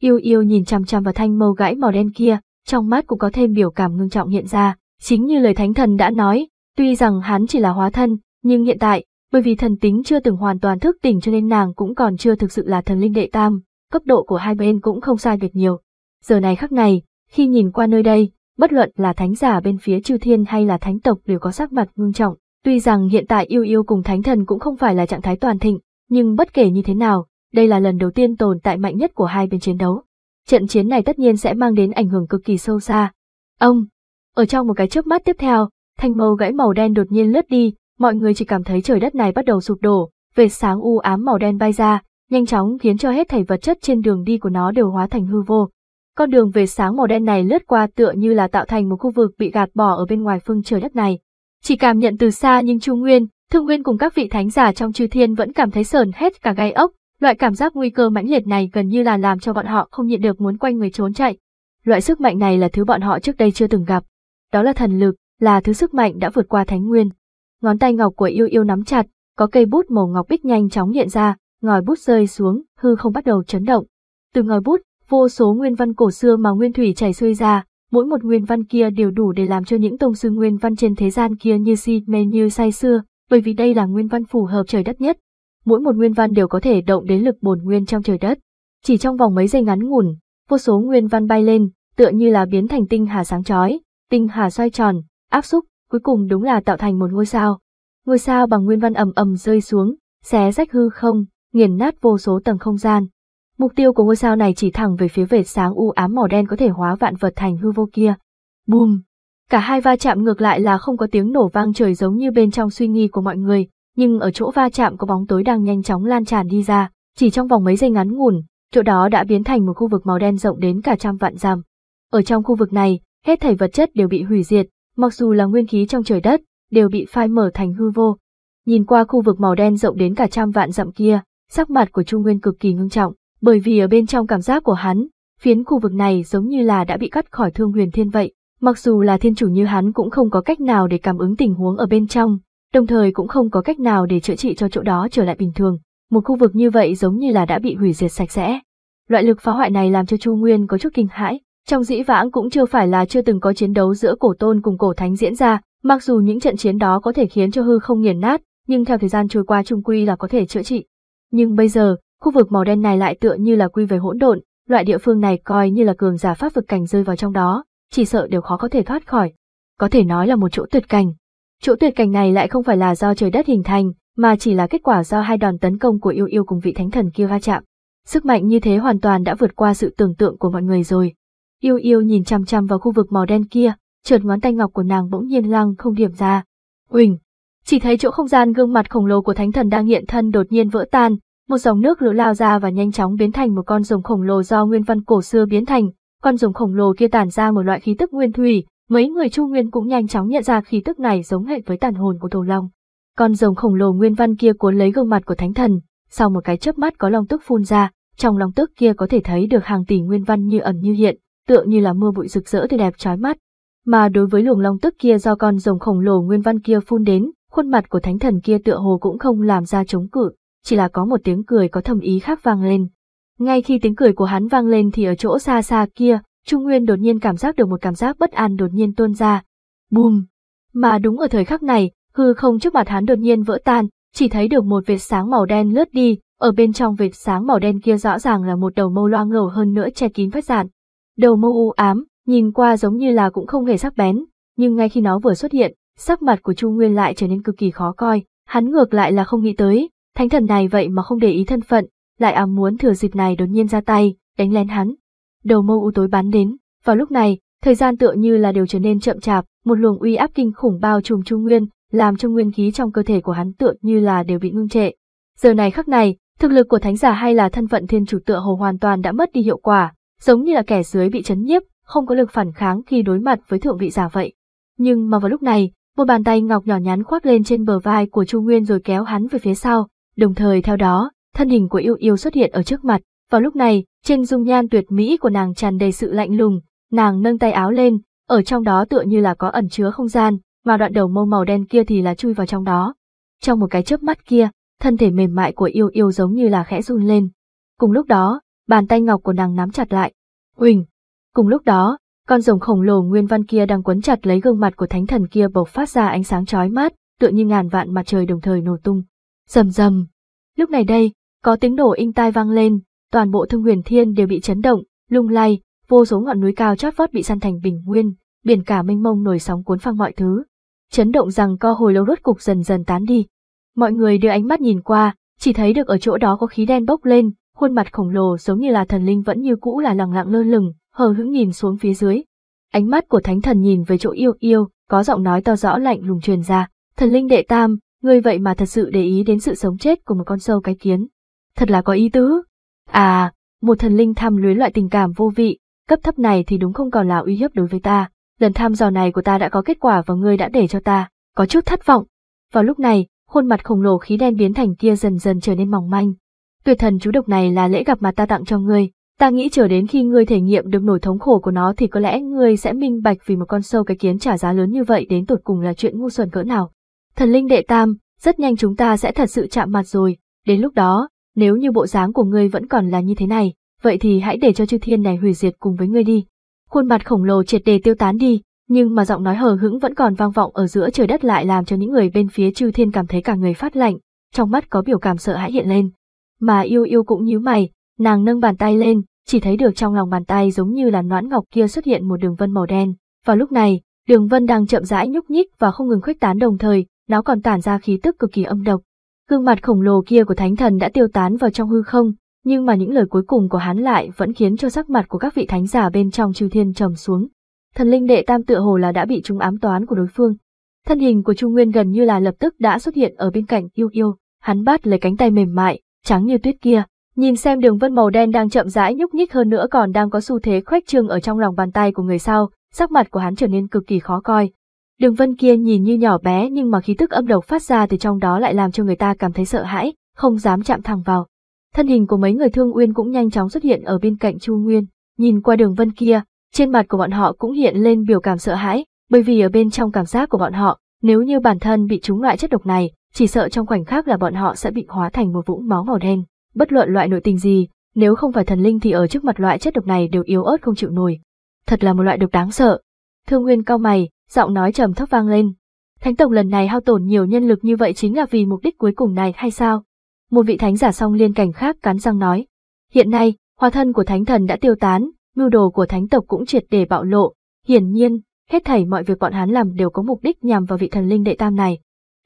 Yêu Yêu nhìn chằm chằm vào thanh mâu gãy màu đen kia, trong mắt cũng có thêm biểu cảm ngưng trọng hiện ra, chính như lời thánh thần đã nói, tuy rằng hắn chỉ là hóa thân, nhưng hiện tại, bởi vì thần tính chưa từng hoàn toàn thức tỉnh cho nên nàng cũng còn chưa thực sự là thần linh đệ tam, cấp độ của hai bên cũng không sai biệt nhiều. Giờ này khắc này, khi nhìn qua nơi đây, bất luận là thánh giả bên phía Chư Thiên hay là thánh tộc đều có sắc mặt ngưng trọng, tuy rằng hiện tại Yêu Yêu cùng thánh thần cũng không phải là trạng thái toàn thịnh, nhưng bất kể như thế nào, đây là lần đầu tiên tồn tại mạnh nhất của hai bên chiến đấu. Trận chiến này tất nhiên sẽ mang đến ảnh hưởng cực kỳ sâu xa. Ông, ở trong một cái chớp mắt tiếp theo, thanh mâu gãy màu đen đột nhiên lướt đi, mọi người chỉ cảm thấy trời đất này bắt đầu sụp đổ, vệt sáng u ám màu đen bay ra, nhanh chóng khiến cho hết thảy vật chất trên đường đi của nó đều hóa thành hư vô. Con đường về sáng màu đen này lướt qua tựa như là tạo thành một khu vực bị gạt bỏ ở bên ngoài phương trời đất này. Chỉ cảm nhận từ xa nhưng Chu Nguyên, Thương Nguyên cùng các vị thánh giả trong Chư Thiên vẫn cảm thấy sởn hết cả gai ốc, loại cảm giác nguy cơ mãnh liệt này gần như là làm cho bọn họ không nhịn được muốn quanh người trốn chạy. Loại sức mạnh này là thứ bọn họ trước đây chưa từng gặp. Đó là thần lực, là thứ sức mạnh đã vượt qua thánh nguyên. Ngón tay ngọc của Yêu Yêu nắm chặt, có cây bút màu ngọc bích nhanh chóng hiện ra, ngòi bút rơi xuống, hư không bắt đầu chấn động. Từ ngòi bút, vô số nguyên văn cổ xưa mà nguyên thủy chảy xuôi ra, mỗi một nguyên văn kia đều đủ để làm cho những tông sư nguyên văn trên thế gian kia như si mê như say sưa, bởi vì đây là nguyên văn phù hợp trời đất nhất. Mỗi một nguyên văn đều có thể động đến lực bổn nguyên trong trời đất. Chỉ trong vòng mấy giây ngắn ngủn, vô số nguyên văn bay lên, tựa như là biến thành tinh hà sáng chói, tinh hà xoay tròn, áp xúc, cuối cùng đúng là tạo thành một ngôi sao. Ngôi sao bằng nguyên văn ầm ầm rơi xuống, xé rách hư không, nghiền nát vô số tầng không gian. Mục tiêu của ngôi sao này chỉ thẳng về phía vệt sáng u ám màu đen có thể hóa vạn vật thành hư vô kia. Bùm! Cả hai va chạm ngược lại là không có tiếng nổ vang trời giống như bên trong suy nghĩ của mọi người, nhưng ở chỗ va chạm có bóng tối đang nhanh chóng lan tràn đi ra, chỉ trong vòng mấy giây ngắn ngủn, chỗ đó đã biến thành một khu vực màu đen rộng đến cả trăm vạn dặm. Ở trong khu vực này, hết thảy vật chất đều bị hủy diệt, mặc dù là nguyên khí trong trời đất, đều bị phai mở thành hư vô. Nhìn qua khu vực màu đen rộng đến cả trăm vạn dặm kia, sắc mặt của Chu Nguyên cực kỳ ngưng trọng. Bởi vì ở bên trong cảm giác của hắn, phiến khu vực này giống như là đã bị cắt khỏi thương huyền thiên vậy, mặc dù là thiên chủ như hắn cũng không có cách nào để cảm ứng tình huống ở bên trong, đồng thời cũng không có cách nào để chữa trị cho chỗ đó trở lại bình thường, một khu vực như vậy giống như là đã bị hủy diệt sạch sẽ. Loại lực phá hoại này làm cho Chu Nguyên có chút kinh hãi, trong dĩ vãng cũng chưa phải là chưa từng có chiến đấu giữa cổ tôn cùng cổ thánh diễn ra, mặc dù những trận chiến đó có thể khiến cho hư không nghiền nát, nhưng theo thời gian trôi qua chung quy là có thể chữa trị. Nhưng bây giờ, khu vực màu đen này lại tựa như là quy về hỗn độn, loại địa phương này coi như là cường giả pháp vực cảnh rơi vào trong đó, chỉ sợ đều khó có thể thoát khỏi. Có thể nói là một chỗ tuyệt cảnh. Chỗ tuyệt cảnh này lại không phải là do trời đất hình thành, mà chỉ là kết quả do hai đòn tấn công của Yêu Yêu cùng vị thánh thần kia va chạm. Sức mạnh như thế hoàn toàn đã vượt qua sự tưởng tượng của mọi người rồi. Yêu Yêu nhìn chằm chằm vào khu vực màu đen kia, chợt ngón tay ngọc của nàng bỗng nhiên lăng không điểm ra. Huỳnh! Chỉ thấy chỗ không gian gương mặt khổng lồ của thánh thần đang hiện thân đột nhiên vỡ tan. Một dòng nước lũ lao ra và nhanh chóng biến thành một con rồng khổng lồ do nguyên văn cổ xưa biến thành. Con rồng khổng lồ kia tản ra một loại khí tức nguyên thủy, mấy người Chu Nguyên cũng nhanh chóng nhận ra khí tức này giống hệt với tàn hồn của tổ long. Con rồng khổng lồ nguyên văn kia cuốn lấy gương mặt của thánh thần, sau một cái chớp mắt có long tức phun ra, trong long tức kia có thể thấy được hàng tỷ nguyên văn như ẩn như hiện, tựa như là mưa bụi rực rỡ thì đẹp chói mắt. Mà đối với luồng long tức kia do con rồng khổng lồ nguyên văn kia phun đến, khuôn mặt của thánh thần kia tựa hồ cũng không làm ra chống cự. Chỉ là có một tiếng cười có thâm ý khác vang lên. Ngay khi tiếng cười của hắn vang lên thì ở chỗ xa xa kia, Chu Nguyên đột nhiên cảm giác được một cảm giác bất an đột nhiên tuôn ra. Bùm! Mà đúng ở thời khắc này, hư không trước mặt hắn đột nhiên vỡ tan, chỉ thấy được một vệt sáng màu đen lướt đi, ở bên trong vệt sáng màu đen kia rõ ràng là một đầu mâu loang lổ hơn nữa che kín vết dạn. Đầu mâu u ám, Nhìn qua giống như là cũng không hề sắc bén, nhưng ngay khi nó vừa xuất hiện, sắc mặt của Chu Nguyên lại trở nên cực kỳ khó coi. Hắn ngược lại là không nghĩ tới, thánh thần này vậy mà không để ý thân phận, lại ám muốn thừa dịp này đột nhiên ra tay, đánh lén hắn. Đầu mâu u tối bắn đến, vào lúc này, thời gian tựa như là đều trở nên chậm chạp, một luồng uy áp kinh khủng bao trùm Chu Nguyên, làm cho nguyên khí trong cơ thể của hắn tựa như là đều bị ngưng trệ. Giờ này khắc này, thực lực của thánh giả hay là thân phận thiên chủ tựa hồ hoàn toàn đã mất đi hiệu quả, giống như là kẻ dưới bị chấn nhiếp, không có lực phản kháng khi đối mặt với thượng vị giả vậy. Nhưng mà vào lúc này, một bàn tay ngọc nhỏ nhắn khoác lên trên bờ vai của Chu Nguyên rồi kéo hắn về phía sau, đồng thời theo đó, thân hình của Yêu Yêu xuất hiện ở trước mặt. Vào lúc này, trên dung nhan tuyệt mỹ của nàng tràn đầy sự lạnh lùng, nàng nâng tay áo lên, ở trong đó tựa như là có ẩn chứa không gian, mà đoạn đầu mâu màu đen kia thì là chui vào trong đó. Trong một cái chớp mắt kia, thân thể mềm mại của Yêu Yêu giống như là khẽ run lên. Cùng lúc đó, bàn tay ngọc của nàng nắm chặt lại. Huỳnh! Cùng lúc đó, con rồng khổng lồ nguyên văn kia đang quấn chặt lấy gương mặt của thánh thần kia bộc phát ra ánh sáng chói mắt, tựa như ngàn vạn mặt trời đồng thời nổ tung. Rầm rầm. Lúc này đây, có tiếng nổ inh tai vang lên, toàn bộ Thương Huyền Thiên đều bị chấn động, lung lay, vô số ngọn núi cao chót vót bị san thành bình nguyên, biển cả mênh mông nổi sóng cuốn phăng mọi thứ. Chấn động rằng co hồi lâu rốt cục dần dần tán đi. Mọi người đưa ánh mắt nhìn qua, chỉ thấy được ở chỗ đó có khí đen bốc lên, khuôn mặt khổng lồ giống như là thần linh vẫn như cũ là lẳng lặng lơ lửng, hờ hững nhìn xuống phía dưới. Ánh mắt của thánh thần nhìn về chỗ Yêu Yêu, có giọng nói to rõ lạnh lùng truyền ra, "Thần linh đệ tam, ngươi vậy mà thật sự để ý đến sự sống chết của một con sâu cái kiến. Thật là có ý tứ." À, một thần linh tham luyến loại tình cảm vô vị, cấp thấp này thì đúng không còn là uy hiếp đối với ta. Lần thăm dò này của ta đã có kết quả và ngươi đã để cho ta có chút thất vọng. Vào lúc này, khuôn mặt khổng lồ khí đen biến thành kia dần dần trở nên mỏng manh. Tuyệt thần chú độc này là lễ gặp mà ta tặng cho ngươi. Ta nghĩ chờ đến khi ngươi thể nghiệm được nỗi thống khổ của nó thì có lẽ ngươi sẽ minh bạch vì một con sâu cái kiến trả giá lớn như vậy đến tột cùng là chuyện ngu xuẩn cỡ nào. Thần linh đệ tam, rất nhanh chúng ta sẽ thật sự chạm mặt rồi. Đến lúc đó, nếu như bộ dáng của ngươi vẫn còn là như thế này, vậy thì hãy để cho chư thiên này hủy diệt cùng với ngươi đi. Khuôn mặt khổng lồ triệt để tiêu tán đi, nhưng mà giọng nói hờ hững vẫn còn vang vọng ở giữa trời đất lại làm cho những người bên phía chư thiên cảm thấy cả người phát lạnh, trong mắt có biểu cảm sợ hãi hiện lên. Mà Yêu Yêu cũng nhíu mày, nàng nâng bàn tay lên, chỉ thấy được trong lòng bàn tay giống như là noãn ngọc kia xuất hiện một đường vân màu đen. Vào lúc này, đường vân đang chậm rãi nhúc nhích và không ngừng khuếch tán, đồng thời nó còn tản ra khí tức cực kỳ âm độc. Gương mặt khổng lồ kia của thánh thần đã tiêu tán vào trong hư không, nhưng mà những lời cuối cùng của hắn lại vẫn khiến cho sắc mặt của các vị thánh giả bên trong chư thiên trầm xuống. Thần linh đệ tam tựa hồ là đã bị trúng ám toán của đối phương. Thân hình của Chu Nguyên gần như là lập tức đã xuất hiện ở bên cạnh Yêu Yêu, hắn bắt lấy cánh tay mềm mại, trắng như tuyết kia, nhìn xem đường vân màu đen đang chậm rãi nhúc nhích, hơn nữa còn đang có xu thế khuếch trương ở trong lòng bàn tay của người sau, sắc mặt của hắn trở nên cực kỳ khó coi. Đường vân kia nhìn như nhỏ bé nhưng mà khí tức âm độc phát ra từ trong đó lại làm cho người ta cảm thấy sợ hãi, không dám chạm thẳng vào. Thân hình của mấy người Thương Uyên cũng nhanh chóng xuất hiện ở bên cạnh Chu Nguyên, nhìn qua đường vân kia, trên mặt của bọn họ cũng hiện lên biểu cảm sợ hãi, bởi vì ở bên trong cảm giác của bọn họ, nếu như bản thân bị trúng loại chất độc này, chỉ sợ trong khoảnh khắc là bọn họ sẽ bị hóa thành một vũng máu màu đen. Bất luận loại nội tình gì, nếu không phải thần linh thì ở trước mặt loại chất độc này đều yếu ớt không chịu nổi. Thật là một loại độc đáng sợ. Thương Uyên cau mày, giọng nói trầm thấp vang lên. Thánh tộc lần này hao tổn nhiều nhân lực như vậy chính là vì mục đích cuối cùng này hay sao? Một vị thánh giả song liên cảnh khác cắn răng nói. Hiện nay, hóa thân của thánh thần đã tiêu tán, mưu đồ của thánh tộc cũng triệt để bạo lộ. Hiển nhiên, hết thảy mọi việc bọn hắn làm đều có mục đích nhằm vào vị thần linh đệ tam này.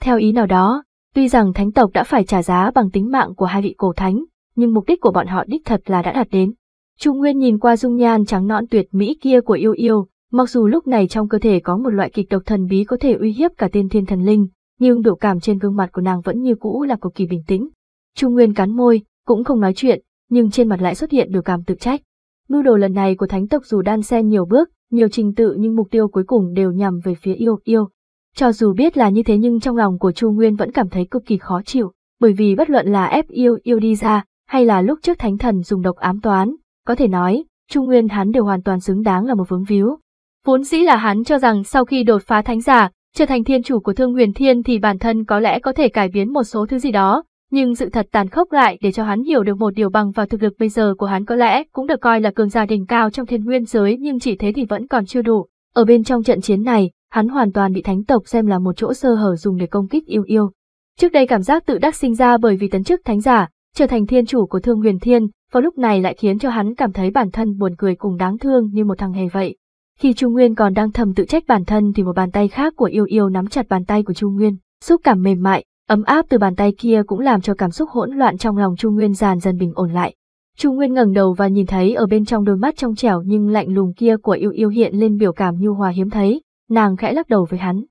Theo ý nào đó, tuy rằng thánh tộc đã phải trả giá bằng tính mạng của hai vị cổ thánh, nhưng mục đích của bọn họ đích thật là đã đạt đến. Chu Nguyên nhìn qua dung nhan trắng nõn tuyệt mỹ kia của Yêu Yêu, mặc dù lúc này trong cơ thể có một loại kịch độc thần bí có thể uy hiếp cả tiên thiên thần linh, nhưng biểu cảm trên gương mặt của nàng vẫn như cũ là cực kỳ bình tĩnh. Chu Nguyên cắn môi, cũng không nói chuyện, nhưng trên mặt lại xuất hiện biểu cảm tự trách. Mưu đồ lần này của thánh tộc dù đan xen nhiều bước, nhiều trình tự nhưng mục tiêu cuối cùng đều nhằm về phía Yêu Yêu. Cho dù biết là như thế nhưng trong lòng của Chu Nguyên vẫn cảm thấy cực kỳ khó chịu, bởi vì bất luận là ép Yêu Yêu đi ra, hay là lúc trước thánh thần dùng độc ám toán, có thể nói, Chu Nguyên hắn đều hoàn toàn xứng đáng là một vướng víu. Vốn dĩ là hắn cho rằng sau khi đột phá thánh giả, trở thành thiên chủ của Thương Huyền Thiên thì bản thân có lẽ có thể cải biến một số thứ gì đó, nhưng sự thật tàn khốc lại để cho hắn hiểu được một điều, bằng vào thực lực bây giờ của hắn có lẽ cũng được coi là cường giả đỉnh cao trong thiên nguyên giới, nhưng chỉ thế thì vẫn còn chưa đủ. Ở bên trong trận chiến này, hắn hoàn toàn bị thánh tộc xem là một chỗ sơ hở dùng để công kích Yêu Yêu. Trước đây cảm giác tự đắc sinh ra bởi vì tấn chức thánh giả, trở thành thiên chủ của Thương Huyền Thiên, vào lúc này lại khiến cho hắn cảm thấy bản thân buồn cười cùng đáng thương như một thằng hề vậy. Khi Chu Nguyên còn đang thầm tự trách bản thân thì một bàn tay khác của Yêu Yêu nắm chặt bàn tay của Chu Nguyên. Xúc cảm mềm mại, ấm áp từ bàn tay kia cũng làm cho cảm xúc hỗn loạn trong lòng Chu Nguyên dần dần bình ổn lại. Chu Nguyên ngẩng đầu và nhìn thấy ở bên trong đôi mắt trong trẻo nhưng lạnh lùng kia của Yêu Yêu hiện lên biểu cảm nhu hòa hiếm thấy, nàng khẽ lắc đầu với hắn.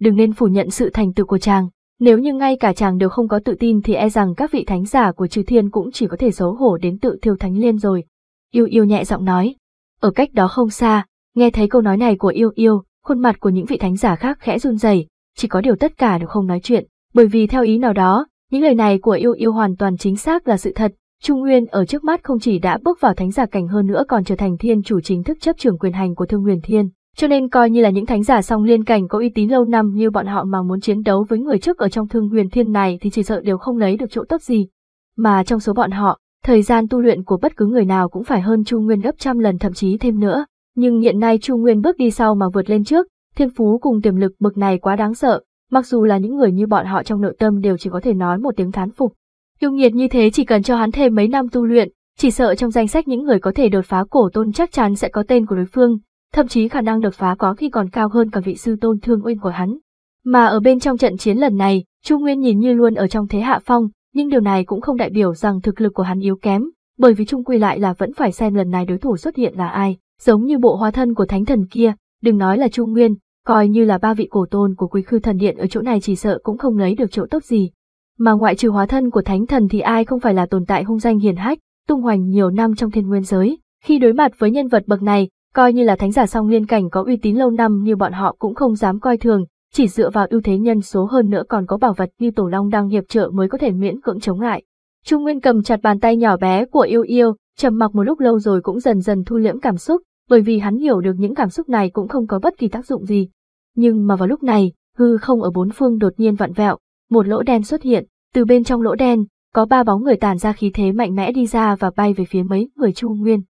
Đừng nên phủ nhận sự thành tựu của chàng, nếu như ngay cả chàng đều không có tự tin thì e rằng các vị thánh giả của Chư Thiên cũng chỉ có thể xấu hổ đến tự thiêu thánh liên rồi. Yêu Yêu nhẹ giọng nói. Ở cách đó không xa, nghe thấy câu nói này của Yêu Yêu, khuôn mặt của những vị thánh giả khác khẽ run rẩy, chỉ có điều tất cả đều không nói chuyện, bởi vì theo ý nào đó, những lời này của Yêu Yêu hoàn toàn chính xác là sự thật. Chu Nguyên ở trước mắt không chỉ đã bước vào thánh giả cảnh, hơn nữa còn trở thành thiên chủ chính thức chấp trưởng quyền hành của Thương Huyền Thiên, cho nên coi như là những thánh giả song liên cảnh có uy tín lâu năm như bọn họ mà muốn chiến đấu với người trước ở trong Thương Huyền Thiên này thì chỉ sợ đều không lấy được chỗ tốt gì. Mà trong số bọn họ, thời gian tu luyện của bất cứ người nào cũng phải hơn Chu Nguyên gấp trăm lần, thậm chí thêm nữa, nhưng hiện nay Chu Nguyên bước đi sau mà vượt lên trước, thiên phú cùng tiềm lực bực này quá đáng sợ, mặc dù là những người như bọn họ trong nội tâm đều chỉ có thể nói một tiếng thán phục. Yêu nghiệt như thế chỉ cần cho hắn thêm mấy năm tu luyện, chỉ sợ trong danh sách những người có thể đột phá cổ tôn chắc chắn sẽ có tên của đối phương, thậm chí khả năng đột phá có khi còn cao hơn cả vị sư tôn Thương Uyên của hắn. Mà ở bên trong trận chiến lần này, Chu Nguyên nhìn như luôn ở trong thế hạ phong, nhưng điều này cũng không đại biểu rằng thực lực của hắn yếu kém, bởi vì chung quy lại là vẫn phải xem lần này đối thủ xuất hiện là ai, giống như bộ hóa thân của thánh thần kia, đừng nói là Chu Nguyên, coi như là ba vị cổ tôn của Quý Khư Thần Điện ở chỗ này chỉ sợ cũng không lấy được chỗ tốt gì. Mà ngoại trừ hóa thân của thánh thần thì ai không phải là tồn tại hung danh hiển hách, tung hoành nhiều năm trong thiên nguyên giới, khi đối mặt với nhân vật bậc này, coi như là thánh giả song liên cảnh có uy tín lâu năm như bọn họ cũng không dám coi thường, chỉ dựa vào ưu thế nhân số hơn nữa còn có bảo vật như tổ long đang hiệp trợ mới có thể miễn cưỡng chống lại. Chu Nguyên cầm chặt bàn tay nhỏ bé của Yêu Yêu, trầm mặc một lúc lâu rồi cũng dần dần thu liễm cảm xúc, bởi vì hắn hiểu được những cảm xúc này cũng không có bất kỳ tác dụng gì. Nhưng mà vào lúc này, hư không ở bốn phương đột nhiên vặn vẹo, một lỗ đen xuất hiện, từ bên trong lỗ đen, có ba bóng người tàn ra khí thế mạnh mẽ đi ra và bay về phía mấy người Chu Nguyên.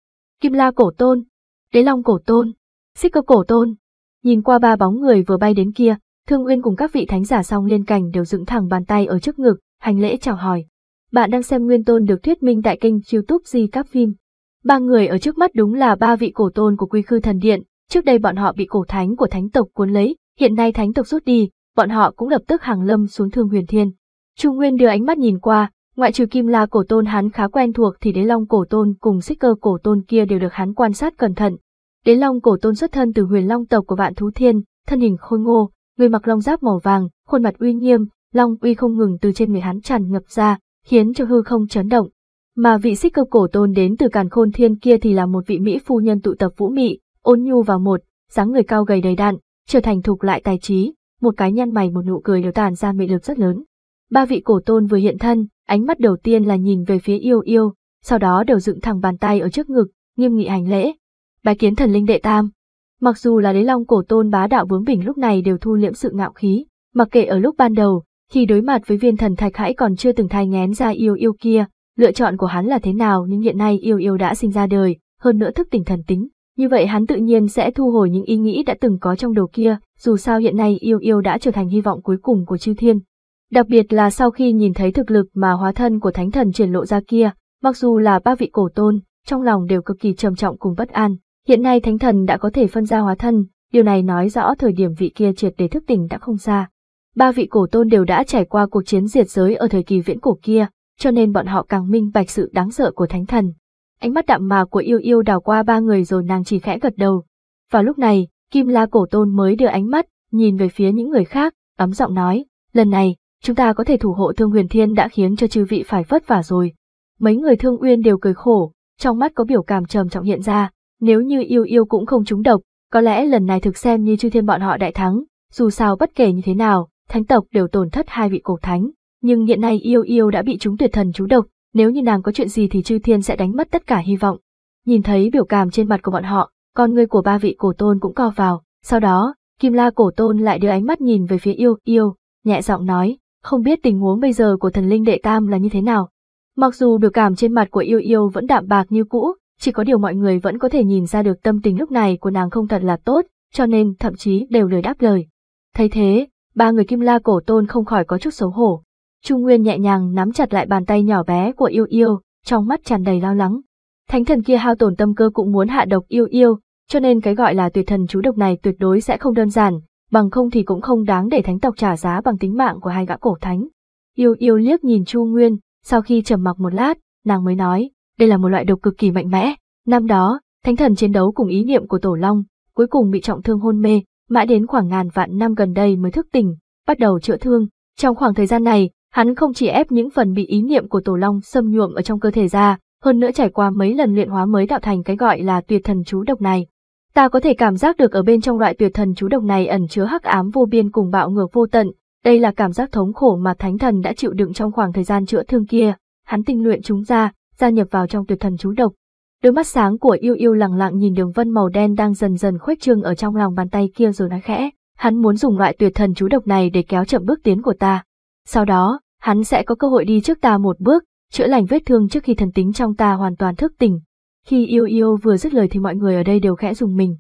Kim La Cổ Tôn, Đế Long Cổ Tôn, Xích Cơ Cổ Tôn. Nhìn qua ba bóng người vừa bay đến kia, Thương Uyên cùng các vị thánh giả song liên cảnh đều dựng thẳng bàn tay ở trước ngực, hành lễ chào hỏi. Bạn đang xem Nguyên Tôn được thuyết minh tại kênh YouTube Recap Phim. Ba người ở trước mắt đúng là ba vị cổ tôn của Quy Khư Thần Điện, trước đây bọn họ bị cổ thánh của thánh tộc cuốn lấy, hiện nay thánh tộc rút đi, bọn họ cũng lập tức hàng lâm xuống Thương Huyền Thiên. Chu Nguyên đưa ánh mắt nhìn qua, ngoại trừ Kim La Cổ Tôn hắn khá quen thuộc thì Đế Long Cổ Tôn cùng Xích Cơ Cổ Tôn kia đều được hắn quan sát cẩn thận. Đế Long Cổ Tôn xuất thân từ Huyền Long tộc của Vạn Thú Thiên, thân hình khôi ngô, người mặc long giáp màu vàng, khuôn mặt uy nghiêm, long uy không ngừng từ trên người hắn tràn ngập ra, khiến cho hư không chấn động. Mà vị Xích Cơ Cổ Tôn đến từ Càn Khôn Thiên kia thì là một vị mỹ phu nhân tụ tập vũ mị, ôn nhu vào một, dáng người cao gầy đầy đặn, trở thành thuộc lại tài trí, một cái nhăn mày một nụ cười đều tản ra mị lực rất lớn. Ba vị cổ tôn vừa hiện thân, ánh mắt đầu tiên là nhìn về phía Yêu Yêu, sau đó đều dựng thẳng bàn tay ở trước ngực, nghiêm nghị hành lễ. Bái kiến thần linh đệ tam. Mặc dù là Đế Long Cổ Tôn bá đạo bướng bỉnh lúc này đều thu liễm sự ngạo khí, mặc kệ ở lúc ban đầu, khi đối mặt với viên thần thạch hãy còn chưa từng thai nghén ra Yêu Yêu kia, lựa chọn của hắn là thế nào, nhưng hiện nay Yêu Yêu đã sinh ra đời, hơn nữa thức tỉnh thần tính, như vậy hắn tự nhiên sẽ thu hồi những ý nghĩ đã từng có trong đầu kia, dù sao hiện nay Yêu Yêu đã trở thành hy vọng cuối cùng của Chư Thiên. Đặc biệt là sau khi nhìn thấy thực lực mà hóa thân của thánh thần triển lộ ra kia, mặc dù là ba vị cổ tôn, trong lòng đều cực kỳ trầm trọng cùng bất an, hiện nay thánh thần đã có thể phân ra hóa thân, điều này nói rõ thời điểm vị kia triệt để thức tỉnh đã không xa. Ba vị cổ tôn đều đã trải qua cuộc chiến diệt giới ở thời kỳ viễn cổ kia, cho nên bọn họ càng minh bạch sự đáng sợ của thánh thần. Ánh mắt đạm mà của Yêu Yêu đảo qua ba người rồi nàng chỉ khẽ gật đầu. Vào lúc này, Kim La Cổ Tôn mới đưa ánh mắt nhìn về phía những người khác, ấm giọng nói, lần này, chúng ta có thể thủ hộ Thương Huyền Thiên đã khiến cho chư vị phải vất vả rồi. Mấy người Thương Uyên đều cười khổ, trong mắt có biểu cảm trầm trọng hiện ra, nếu như Yêu Yêu cũng không trúng độc, có lẽ lần này thực xem như chư thiên bọn họ đại thắng, dù sao bất kể như thế nào, thánh tộc đều tổn thất hai vị cổ thánh, nhưng hiện nay Yêu Yêu đã bị trúng tuyệt thần chú độc, nếu như nàng có chuyện gì thì chư thiên sẽ đánh mất tất cả hy vọng. Nhìn thấy biểu cảm trên mặt của bọn họ, con người của ba vị cổ tôn cũng co vào, sau đó, Kim La Cổ Tôn lại đưa ánh mắt nhìn về phía Yêu Yêu, nhẹ giọng nói, không biết tình huống bây giờ của thần linh đệ tam là như thế nào. Mặc dù biểu cảm trên mặt của Yêu Yêu vẫn đạm bạc như cũ, chỉ có điều mọi người vẫn có thể nhìn ra được tâm tình lúc này của nàng không thật là tốt, cho nên thậm chí đều lười đáp lời. Thấy thế, ba người Kim La Cổ Tôn không khỏi có chút xấu hổ. Chu Nguyên nhẹ nhàng nắm chặt lại bàn tay nhỏ bé của Yêu Yêu, trong mắt tràn đầy lo lắng. Thánh thần kia hao tổn tâm cơ cũng muốn hạ độc Yêu Yêu, cho nên cái gọi là tuyệt thần chú độc này tuyệt đối sẽ không đơn giản, bằng không thì cũng không đáng để thánh tộc trả giá bằng tính mạng của hai gã cổ thánh. Yêu Yêu liếc nhìn Chu Nguyên, sau khi trầm mặc một lát, nàng mới nói, đây là một loại độc cực kỳ mạnh mẽ, năm đó, thánh thần chiến đấu cùng ý niệm của Tổ Long, cuối cùng bị trọng thương hôn mê, mãi đến khoảng ngàn vạn năm gần đây mới thức tỉnh, bắt đầu chữa thương. Trong khoảng thời gian này, hắn không chỉ ép những phần bị ý niệm của Tổ Long xâm nhuộm ở trong cơ thể ra, hơn nữa trải qua mấy lần luyện hóa mới tạo thành cái gọi là tuyệt thần chú độc này. Ta có thể cảm giác được ở bên trong loại tuyệt thần chú độc này ẩn chứa hắc ám vô biên cùng bạo ngược vô tận, đây là cảm giác thống khổ mà thánh thần đã chịu đựng trong khoảng thời gian chữa thương kia, hắn tinh luyện chúng ra, gia nhập vào trong tuyệt thần chú độc. Đôi mắt sáng của Yêu Yêu lặng lặng nhìn đường vân màu đen đang dần dần khuếch trương ở trong lòng bàn tay kia rồi nói khẽ, hắn muốn dùng loại tuyệt thần chú độc này để kéo chậm bước tiến của ta. Sau đó, hắn sẽ có cơ hội đi trước ta một bước, chữa lành vết thương trước khi thần tính trong ta hoàn toàn thức tỉnh. Khi Yêu Yêu vừa dứt lời thì mọi người ở đây đều khẽ rùng mình.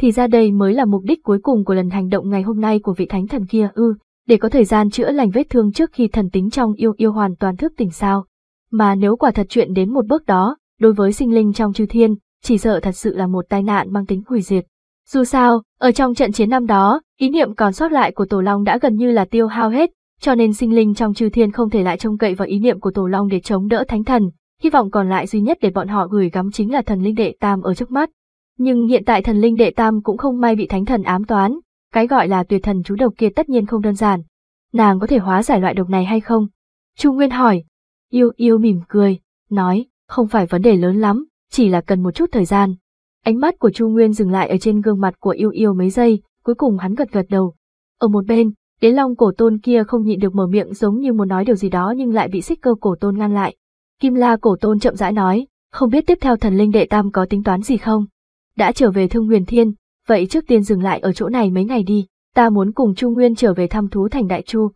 Thì ra đây mới là mục đích cuối cùng của lần hành động ngày hôm nay của vị thánh thần kia ư, ừ, để có thời gian chữa lành vết thương trước khi thần tính trong Yêu Yêu hoàn toàn thức tỉnh sao. Mà nếu quả thật chuyện đến một bước đó, đối với sinh linh trong chư thiên, chỉ sợ thật sự là một tai nạn mang tính hủy diệt. Dù sao, ở trong trận chiến năm đó, ý niệm còn sót lại của Tổ Long đã gần như là tiêu hao hết, cho nên sinh linh trong chư thiên không thể lại trông cậy vào ý niệm của Tổ Long để chống đỡ thánh thần, hy vọng còn lại duy nhất để bọn họ gửi gắm chính là thần linh đệ tam ở trước mắt. Nhưng hiện tại thần linh đệ tam cũng không may bị thánh thần ám toán, cái gọi là tuyệt thần chú độc kia tất nhiên không đơn giản. Nàng có thể hóa giải loại độc này hay không? Chu Nguyên hỏi. Yêu Yêu mỉm cười, nói, không phải vấn đề lớn lắm, chỉ là cần một chút thời gian. Ánh mắt của Chu Nguyên dừng lại ở trên gương mặt của Yêu Yêu mấy giây, cuối cùng hắn gật gật đầu. Ở một bên, Đế Long cổ tôn kia không nhịn được mở miệng giống như muốn nói điều gì đó nhưng lại bị Xích Cơ cổ tôn ngăn lại. Kim La cổ tôn chậm rãi nói, không biết tiếp theo thần linh đệ tam có tính toán gì không? Đã trở về Thương Huyền Thiên, vậy trước tiên dừng lại ở chỗ này mấy ngày đi, ta muốn cùng Chu Nguyên trở về thăm thú thành Đại Chu.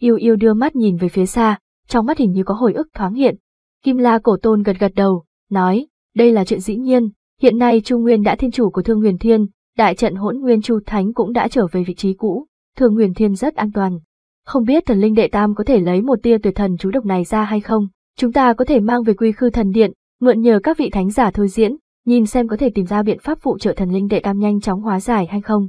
Yêu Yêu đưa mắt nhìn về phía xa, trong mắt hình như có hồi ức thoáng hiện. Kim La cổ tôn gật gật đầu, nói, đây là chuyện dĩ nhiên, hiện nay Chu Nguyên đã thiên chủ của Thương Huyền Thiên, đại trận hỗn nguyên Chu Thánh cũng đã trở về vị trí cũ, Thương Huyền Thiên rất an toàn. Không biết thần linh đệ tam có thể lấy một tia tuyệt thần chú độc này ra hay không, chúng ta có thể mang về Quy Khư thần điện, mượn nhờ các vị thánh giả thôi diễn, nhìn xem có thể tìm ra biện pháp phụ trợ thần linh đệ tam nhanh chóng hóa giải hay không.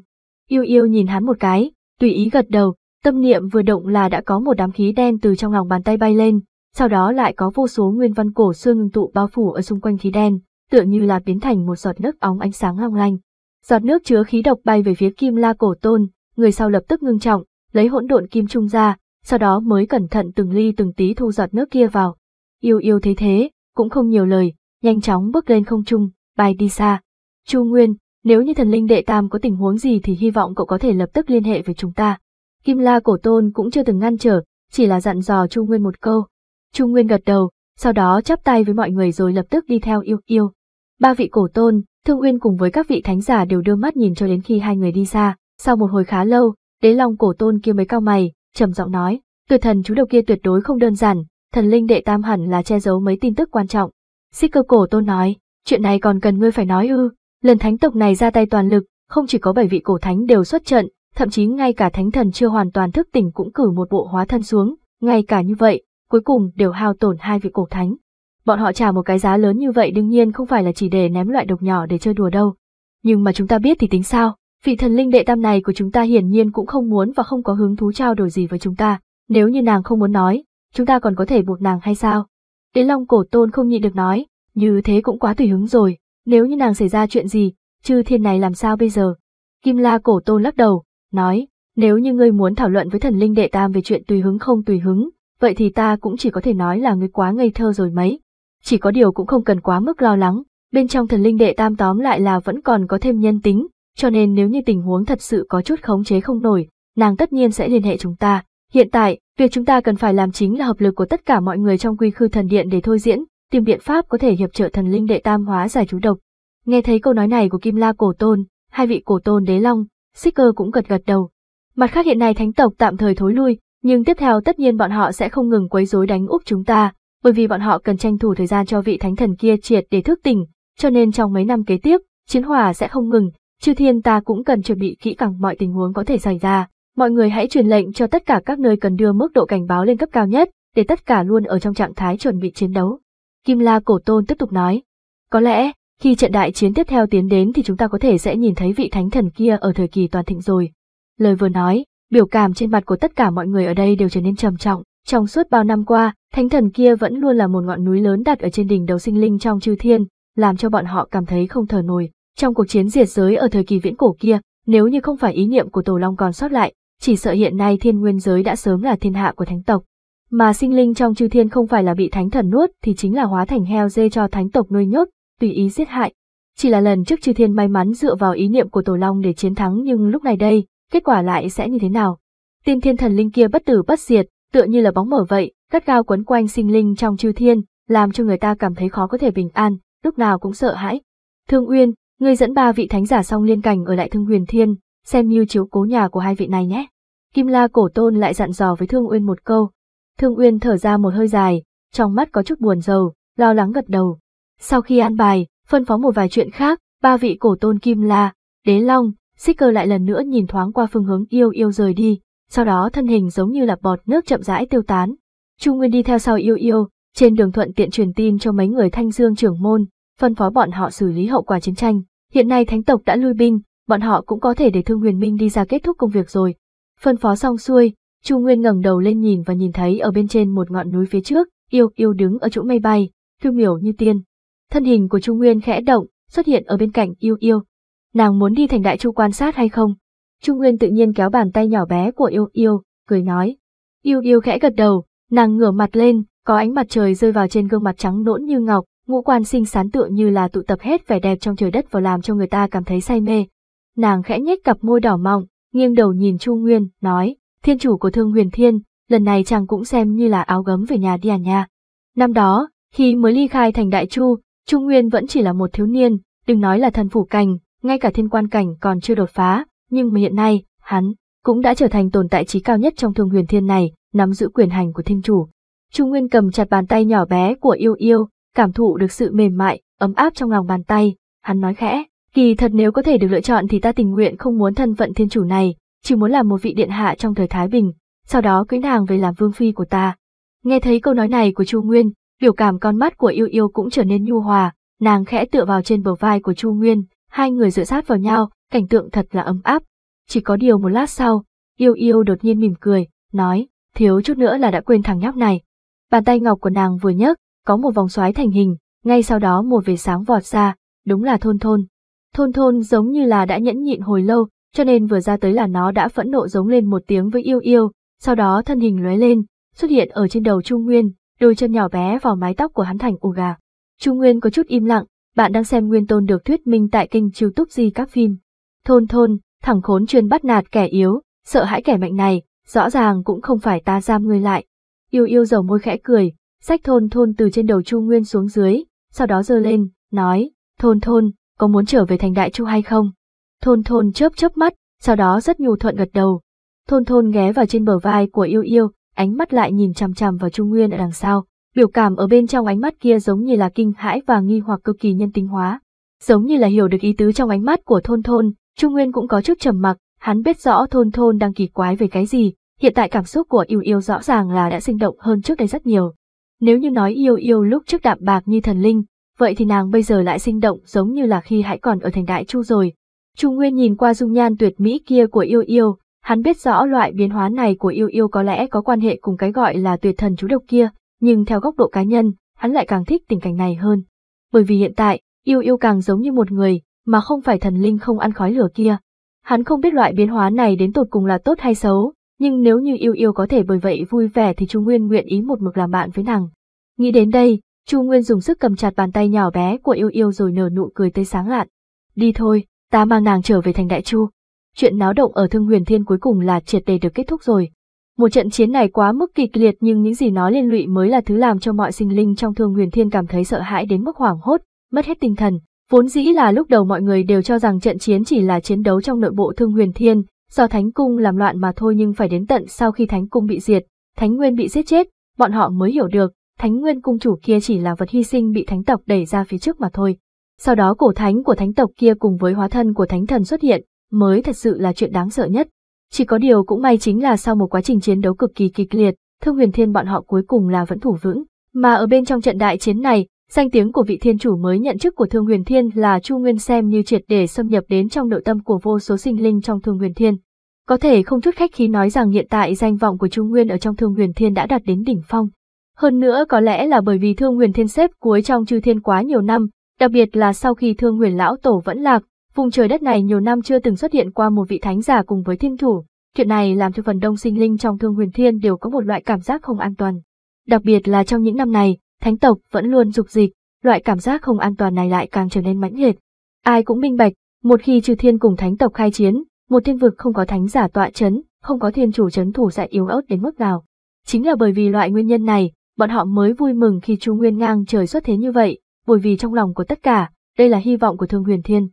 Yêu Yêu nhìn hắn một cái, tùy ý gật đầu, tâm niệm vừa động là đã có một đám khí đen từ trong lòng bàn tay bay lên. Sau đó lại có vô số nguyên văn cổ xưa ngưng tụ bao phủ ở xung quanh khí đen, tựa như là biến thành một giọt nước óng ánh sáng long lanh. Giọt nước chứa khí độc bay về phía Kim La cổ tôn, người sau lập tức ngưng trọng, lấy hỗn độn kim trung ra, sau đó mới cẩn thận từng ly từng tí thu giọt nước kia vào. Yêu Yêu thấy thế, cũng không nhiều lời, nhanh chóng bước lên không trung, bay đi xa. Chu Nguyên, nếu như thần linh đệ tam có tình huống gì thì hy vọng cậu có thể lập tức liên hệ với chúng ta. Kim La cổ tôn cũng chưa từng ngăn trở, chỉ là dặn dò Chu Nguyên một câu. Chu Nguyên gật đầu, sau đó chắp tay với mọi người rồi lập tức đi theo Yêu Yêu. Ba vị cổ tôn, Thương Uyên cùng với các vị thánh giả đều đưa mắt nhìn cho đến khi hai người đi xa. Sau một hồi khá lâu, Đế Long cổ tôn kia mới cau mày, trầm giọng nói, tuyệt thần chú độc kia tuyệt đối không đơn giản, thần linh đệ tam hẳn là che giấu mấy tin tức quan trọng. Xích Cơ cổ tôn nói, chuyện này còn cần ngươi phải nói ư? Lần thánh tộc này ra tay toàn lực, không chỉ có bảy vị cổ thánh đều xuất trận, thậm chí ngay cả thánh thần chưa hoàn toàn thức tỉnh cũng cử một bộ hóa thân xuống, ngay cả như vậy cuối cùng đều hao tổn hai vị cổ thánh. Bọn họ trả một cái giá lớn như vậy đương nhiên không phải là chỉ để ném loại độc nhỏ để chơi đùa đâu. Nhưng mà chúng ta biết thì tính sao, vị thần linh đệ tam này của chúng ta hiển nhiên cũng không muốn và không có hứng thú trao đổi gì với chúng ta. Nếu như nàng không muốn nói, chúng ta còn có thể buộc nàng hay sao? Đế Long cổ tôn không nhịn được nói, như thế cũng quá tùy hứng rồi, nếu như nàng xảy ra chuyện gì, chư thiên này làm sao bây giờ? Kim La cổ tôn lắc đầu, nói, nếu như ngươi muốn thảo luận với thần linh đệ tam về chuyện tùy hứng không tùy hứng, vậy thì ta cũng chỉ có thể nói là ngươi quá ngây thơ rồi mấy. Chỉ có điều cũng không cần quá mức lo lắng, bên trong thần linh đệ tam tóm lại là vẫn còn có thêm nhân tính, cho nên nếu như tình huống thật sự có chút khống chế không nổi, nàng tất nhiên sẽ liên hệ chúng ta. Hiện tại, việc chúng ta cần phải làm chính là hợp lực của tất cả mọi người trong Quy Khư thần điện để thôi diễn, tìm biện pháp có thể hiệp trợ thần linh đệ tam hóa giải chú độc. Nghe thấy câu nói này của Kim La cổ tôn, hai vị cổ tôn Đế Long, Xích Cơ cũng gật gật đầu. Mặt khác hiện nay thánh tộc tạm thời thối lui, nhưng tiếp theo tất nhiên bọn họ sẽ không ngừng quấy rối đánh úp chúng ta, bởi vì bọn họ cần tranh thủ thời gian cho vị thánh thần kia triệt để thức tỉnh, cho nên trong mấy năm kế tiếp, chiến hỏa sẽ không ngừng, chư thiên ta cũng cần chuẩn bị kỹ càng mọi tình huống có thể xảy ra. Mọi người hãy truyền lệnh cho tất cả các nơi cần đưa mức độ cảnh báo lên cấp cao nhất, để tất cả luôn ở trong trạng thái chuẩn bị chiến đấu. Kim La cổ tôn tiếp tục nói, có lẽ, Khi trận đại chiến tiếp theo tiến đến thì chúng ta có thể sẽ nhìn thấy vị thánh thần kia ở thời kỳ toàn thịnh rồi. Lời vừa nói, biểu cảm trên mặt của tất cả mọi người ở đây đều trở nên trầm trọng. Trong suốt bao năm qua, thánh thần kia vẫn luôn là một ngọn núi lớn đặt ở trên đỉnh đầu sinh linh trong chư thiên, làm cho bọn họ cảm thấy không thở nổi. Trong cuộc chiến diệt giới ở thời kỳ viễn cổ kia, nếu như không phải ý niệm của Tổ Long còn sót lại, chỉ sợ hiện nay thiên nguyên giới đã sớm là thiên hạ của thánh tộc. Mà sinh linh trong chư thiên không phải là bị thánh thần nuốt thì chính là hóa thành heo dê cho thánh tộc nuôi nhốt, tùy ý giết hại. Chỉ là lần trước chư thiên may mắn dựa vào ý niệm của Tổ Long để chiến thắng, nhưng lúc này đây, kết quả lại sẽ như thế nào? Tiên thiên thần linh kia bất tử bất diệt, tựa như là bóng mở vậy, gắt gao quấn quanh sinh linh trong chư thiên, làm cho người ta cảm thấy khó có thể bình an, lúc nào cũng sợ hãi. Thương Uyên, ngươi dẫn ba vị thánh giả xong liên cảnh ở lại Thương Huyền Thiên, xem như chiếu cố nhà của hai vị này nhé. Kim La Cổ Tôn lại dặn dò với Thương Uyên một câu. Thương Uyên thở ra một hơi dài, trong mắt có chút buồn rầu, lo lắng gật đầu. Sau khi an bài, phân phó một vài chuyện khác, ba vị cổ tôn Kim La, Đế Long, Xích Cơ lại lần nữa nhìn thoáng qua phương hướng Yêu Yêu rời đi, sau đó thân hình giống như là bọt nước chậm rãi tiêu tán. Chu Nguyên đi theo sau Yêu Yêu, trên đường thuận tiện truyền tin cho mấy người Thanh Dương trưởng môn, phân phó bọn họ xử lý hậu quả chiến tranh. Hiện nay thánh tộc đã lui binh, bọn họ cũng có thể để Thương Huyền Minh đi ra kết thúc công việc rồi. Phân phó xong xuôi, Chu Nguyên ngẩng đầu lên nhìn và nhìn thấy ở bên trên một ngọn núi phía trước, Yêu Yêu đứng ở chỗ mây bay, phiêu miểu như tiên. Thân hình của Chu Nguyên khẽ động, xuất hiện ở bên cạnh Yêu Yêu. Nàng muốn đi thành Đại Chu quan sát hay không? Chu Nguyên tự nhiên kéo bàn tay nhỏ bé của Yêu Yêu, cười nói. Yêu Yêu khẽ gật đầu, nàng ngửa mặt lên, có ánh mặt trời rơi vào trên gương mặt trắng nõn như ngọc, ngũ quan xinh xắn tựa như là tụ tập hết vẻ đẹp trong trời đất vào làm cho người ta cảm thấy say mê. Nàng khẽ nhếch cặp môi đỏ mọng, nghiêng đầu nhìn Chu Nguyên, nói. Thiên chủ của Thương Huyền Thiên, lần này chàng cũng xem như là áo gấm về nhà đi à nha. Năm đó, khi mới ly khai thành Đại Chu, Chu Nguyên vẫn chỉ là một thiếu niên, đừng nói là thần phủ cảnh, ngay cả thiên quan cảnh còn chưa đột phá, nhưng mà hiện nay, hắn cũng đã trở thành tồn tại trí cao nhất trong Thương Huyền Thiên này, nắm giữ quyền hành của thiên chủ. Chu Nguyên cầm chặt bàn tay nhỏ bé của Yêu Yêu, cảm thụ được sự mềm mại, ấm áp trong lòng bàn tay, hắn nói khẽ, kỳ thật nếu có thể được lựa chọn thì ta tình nguyện không muốn thân phận thiên chủ này, chỉ muốn làm một vị điện hạ trong thời Thái Bình, sau đó cưới nàng về làm vương phi của ta. Nghe thấy câu nói này của Chu Nguyên, biểu cảm con mắt của Yêu Yêu cũng trở nên nhu hòa, nàng khẽ tựa vào trên bờ vai của Chu Nguyên, hai người dựa sát vào nhau, cảnh tượng thật là ấm áp. Chỉ có điều một lát sau, Yêu Yêu đột nhiên mỉm cười, nói, thiếu chút nữa là đã quên thằng nhóc này. Bàn tay ngọc của nàng vừa nhấc, có một vòng xoáy thành hình, ngay sau đó một vệt sáng vọt ra, đúng là Thôn Thôn. Thôn Thôn giống như là đã nhẫn nhịn hồi lâu, cho nên vừa ra tới là nó đã phẫn nộ giống lên một tiếng với Yêu Yêu, sau đó thân hình lóe lên, xuất hiện ở trên đầu Chu Nguyên, đôi chân nhỏ bé vào mái tóc của hắn thành ù gà. Chu Nguyên có chút im lặng, bạn đang xem Nguyên Tôn được thuyết minh tại kênh YouTube Recap Phim. Thôn Thôn, thằng khốn chuyên bắt nạt kẻ yếu, sợ hãi kẻ mạnh này, rõ ràng cũng không phải ta giam ngươi lại. Yêu Yêu dầu môi khẽ cười, xách Thôn Thôn từ trên đầu Chu Nguyên xuống dưới, sau đó giơ lên, nói, Thôn Thôn, có muốn trở về thành Đại Chu hay không? Thôn Thôn chớp chớp mắt, sau đó rất nhu thuận gật đầu. Thôn Thôn ghé vào trên bờ vai của Yêu Yêu, ánh mắt lại nhìn chằm chằm vào Chu Nguyên ở đằng sau, biểu cảm ở bên trong ánh mắt kia giống như là kinh hãi và nghi hoặc cực kỳ nhân tính hóa. Giống như là hiểu được ý tứ trong ánh mắt của Thôn Thôn, Chu Nguyên cũng có chút trầm mặc, hắn biết rõ Thôn Thôn đang kỳ quái về cái gì, hiện tại cảm xúc của Yêu Yêu rõ ràng là đã sinh động hơn trước đây rất nhiều. Nếu như nói Yêu Yêu lúc trước đạm bạc như thần linh, vậy thì nàng bây giờ lại sinh động giống như là khi hãy còn ở thành Đại Chu rồi. Chu Nguyên nhìn qua dung nhan tuyệt mỹ kia của Yêu Yêu, hắn biết rõ loại biến hóa này của Yêu Yêu có lẽ có quan hệ cùng cái gọi là tuyệt thần chú độc kia, nhưng theo góc độ cá nhân, hắn lại càng thích tình cảnh này hơn. Bởi vì hiện tại, Yêu Yêu càng giống như một người, mà không phải thần linh không ăn khói lửa kia. Hắn không biết loại biến hóa này đến tột cùng là tốt hay xấu, nhưng nếu như Yêu Yêu có thể bởi vậy vui vẻ thì Chu Nguyên nguyện ý một mực làm bạn với nàng. Nghĩ đến đây, Chu Nguyên dùng sức cầm chặt bàn tay nhỏ bé của Yêu Yêu rồi nở nụ cười tươi sáng lạn. Đi thôi, ta mang nàng trở về thành Đại Chu. Chuyện náo động ở Thương Huyền Thiên cuối cùng là triệt để được kết thúc rồi. Một trận chiến này quá mức kịch liệt, nhưng những gì nó liên lụy mới là thứ làm cho mọi sinh linh trong Thương Huyền Thiên cảm thấy sợ hãi đến mức hoảng hốt, mất hết tinh thần. Vốn dĩ là lúc đầu mọi người đều cho rằng trận chiến chỉ là chiến đấu trong nội bộ Thương Huyền Thiên, do Thánh Cung làm loạn mà thôi, nhưng phải đến tận sau khi Thánh Cung bị diệt, Thánh Nguyên bị giết chết, bọn họ mới hiểu được, Thánh Nguyên cung chủ kia chỉ là vật hy sinh bị thánh tộc đẩy ra phía trước mà thôi. Sau đó cổ thánh của thánh tộc kia cùng với hóa thân của thánh thần xuất hiện, mới thật sự là chuyện đáng sợ nhất. Chỉ có điều cũng may chính là sau một quá trình chiến đấu cực kỳ kịch liệt, Thương Huyền Thiên bọn họ cuối cùng là vẫn thủ vững, mà ở bên trong trận đại chiến này, Danh tiếng của vị thiên chủ mới nhận chức của Thương Huyền Thiên là Chu Nguyên xem như triệt để xâm nhập đến trong nội tâm của vô số sinh linh trong Thương Huyền Thiên. Có thể không chút khách khí nói rằng hiện tại danh vọng của Chu Nguyên ở trong Thương Huyền Thiên đã đạt đến đỉnh phong. Hơn nữa có lẽ là bởi vì Thương Huyền Thiên xếp cuối trong chư thiên quá nhiều năm, đặc biệt là sau khi Thương Huyền Lão Tổ vẫn lạc, vùng trời đất này nhiều năm chưa từng xuất hiện qua một vị thánh giả cùng với thiên thủ. Chuyện này làm cho phần đông sinh linh trong Thương Huyền Thiên đều có một loại cảm giác không an toàn. Đặc biệt là trong những năm này, thánh tộc vẫn luôn dục dịch, loại cảm giác không an toàn này lại càng trở nên mãnh liệt. Ai cũng minh bạch, một khi chư thiên cùng thánh tộc khai chiến, một thiên vực không có thánh giả tọa chấn, không có thiên chủ chấn thủ sẽ yếu ớt đến mức nào. Chính là bởi vì loại nguyên nhân này, bọn họ mới vui mừng khi Chu Nguyên ngang trời xuất thế như vậy, bởi vì trong lòng của tất cả, đây là hy vọng của Thương Huyền Thiên.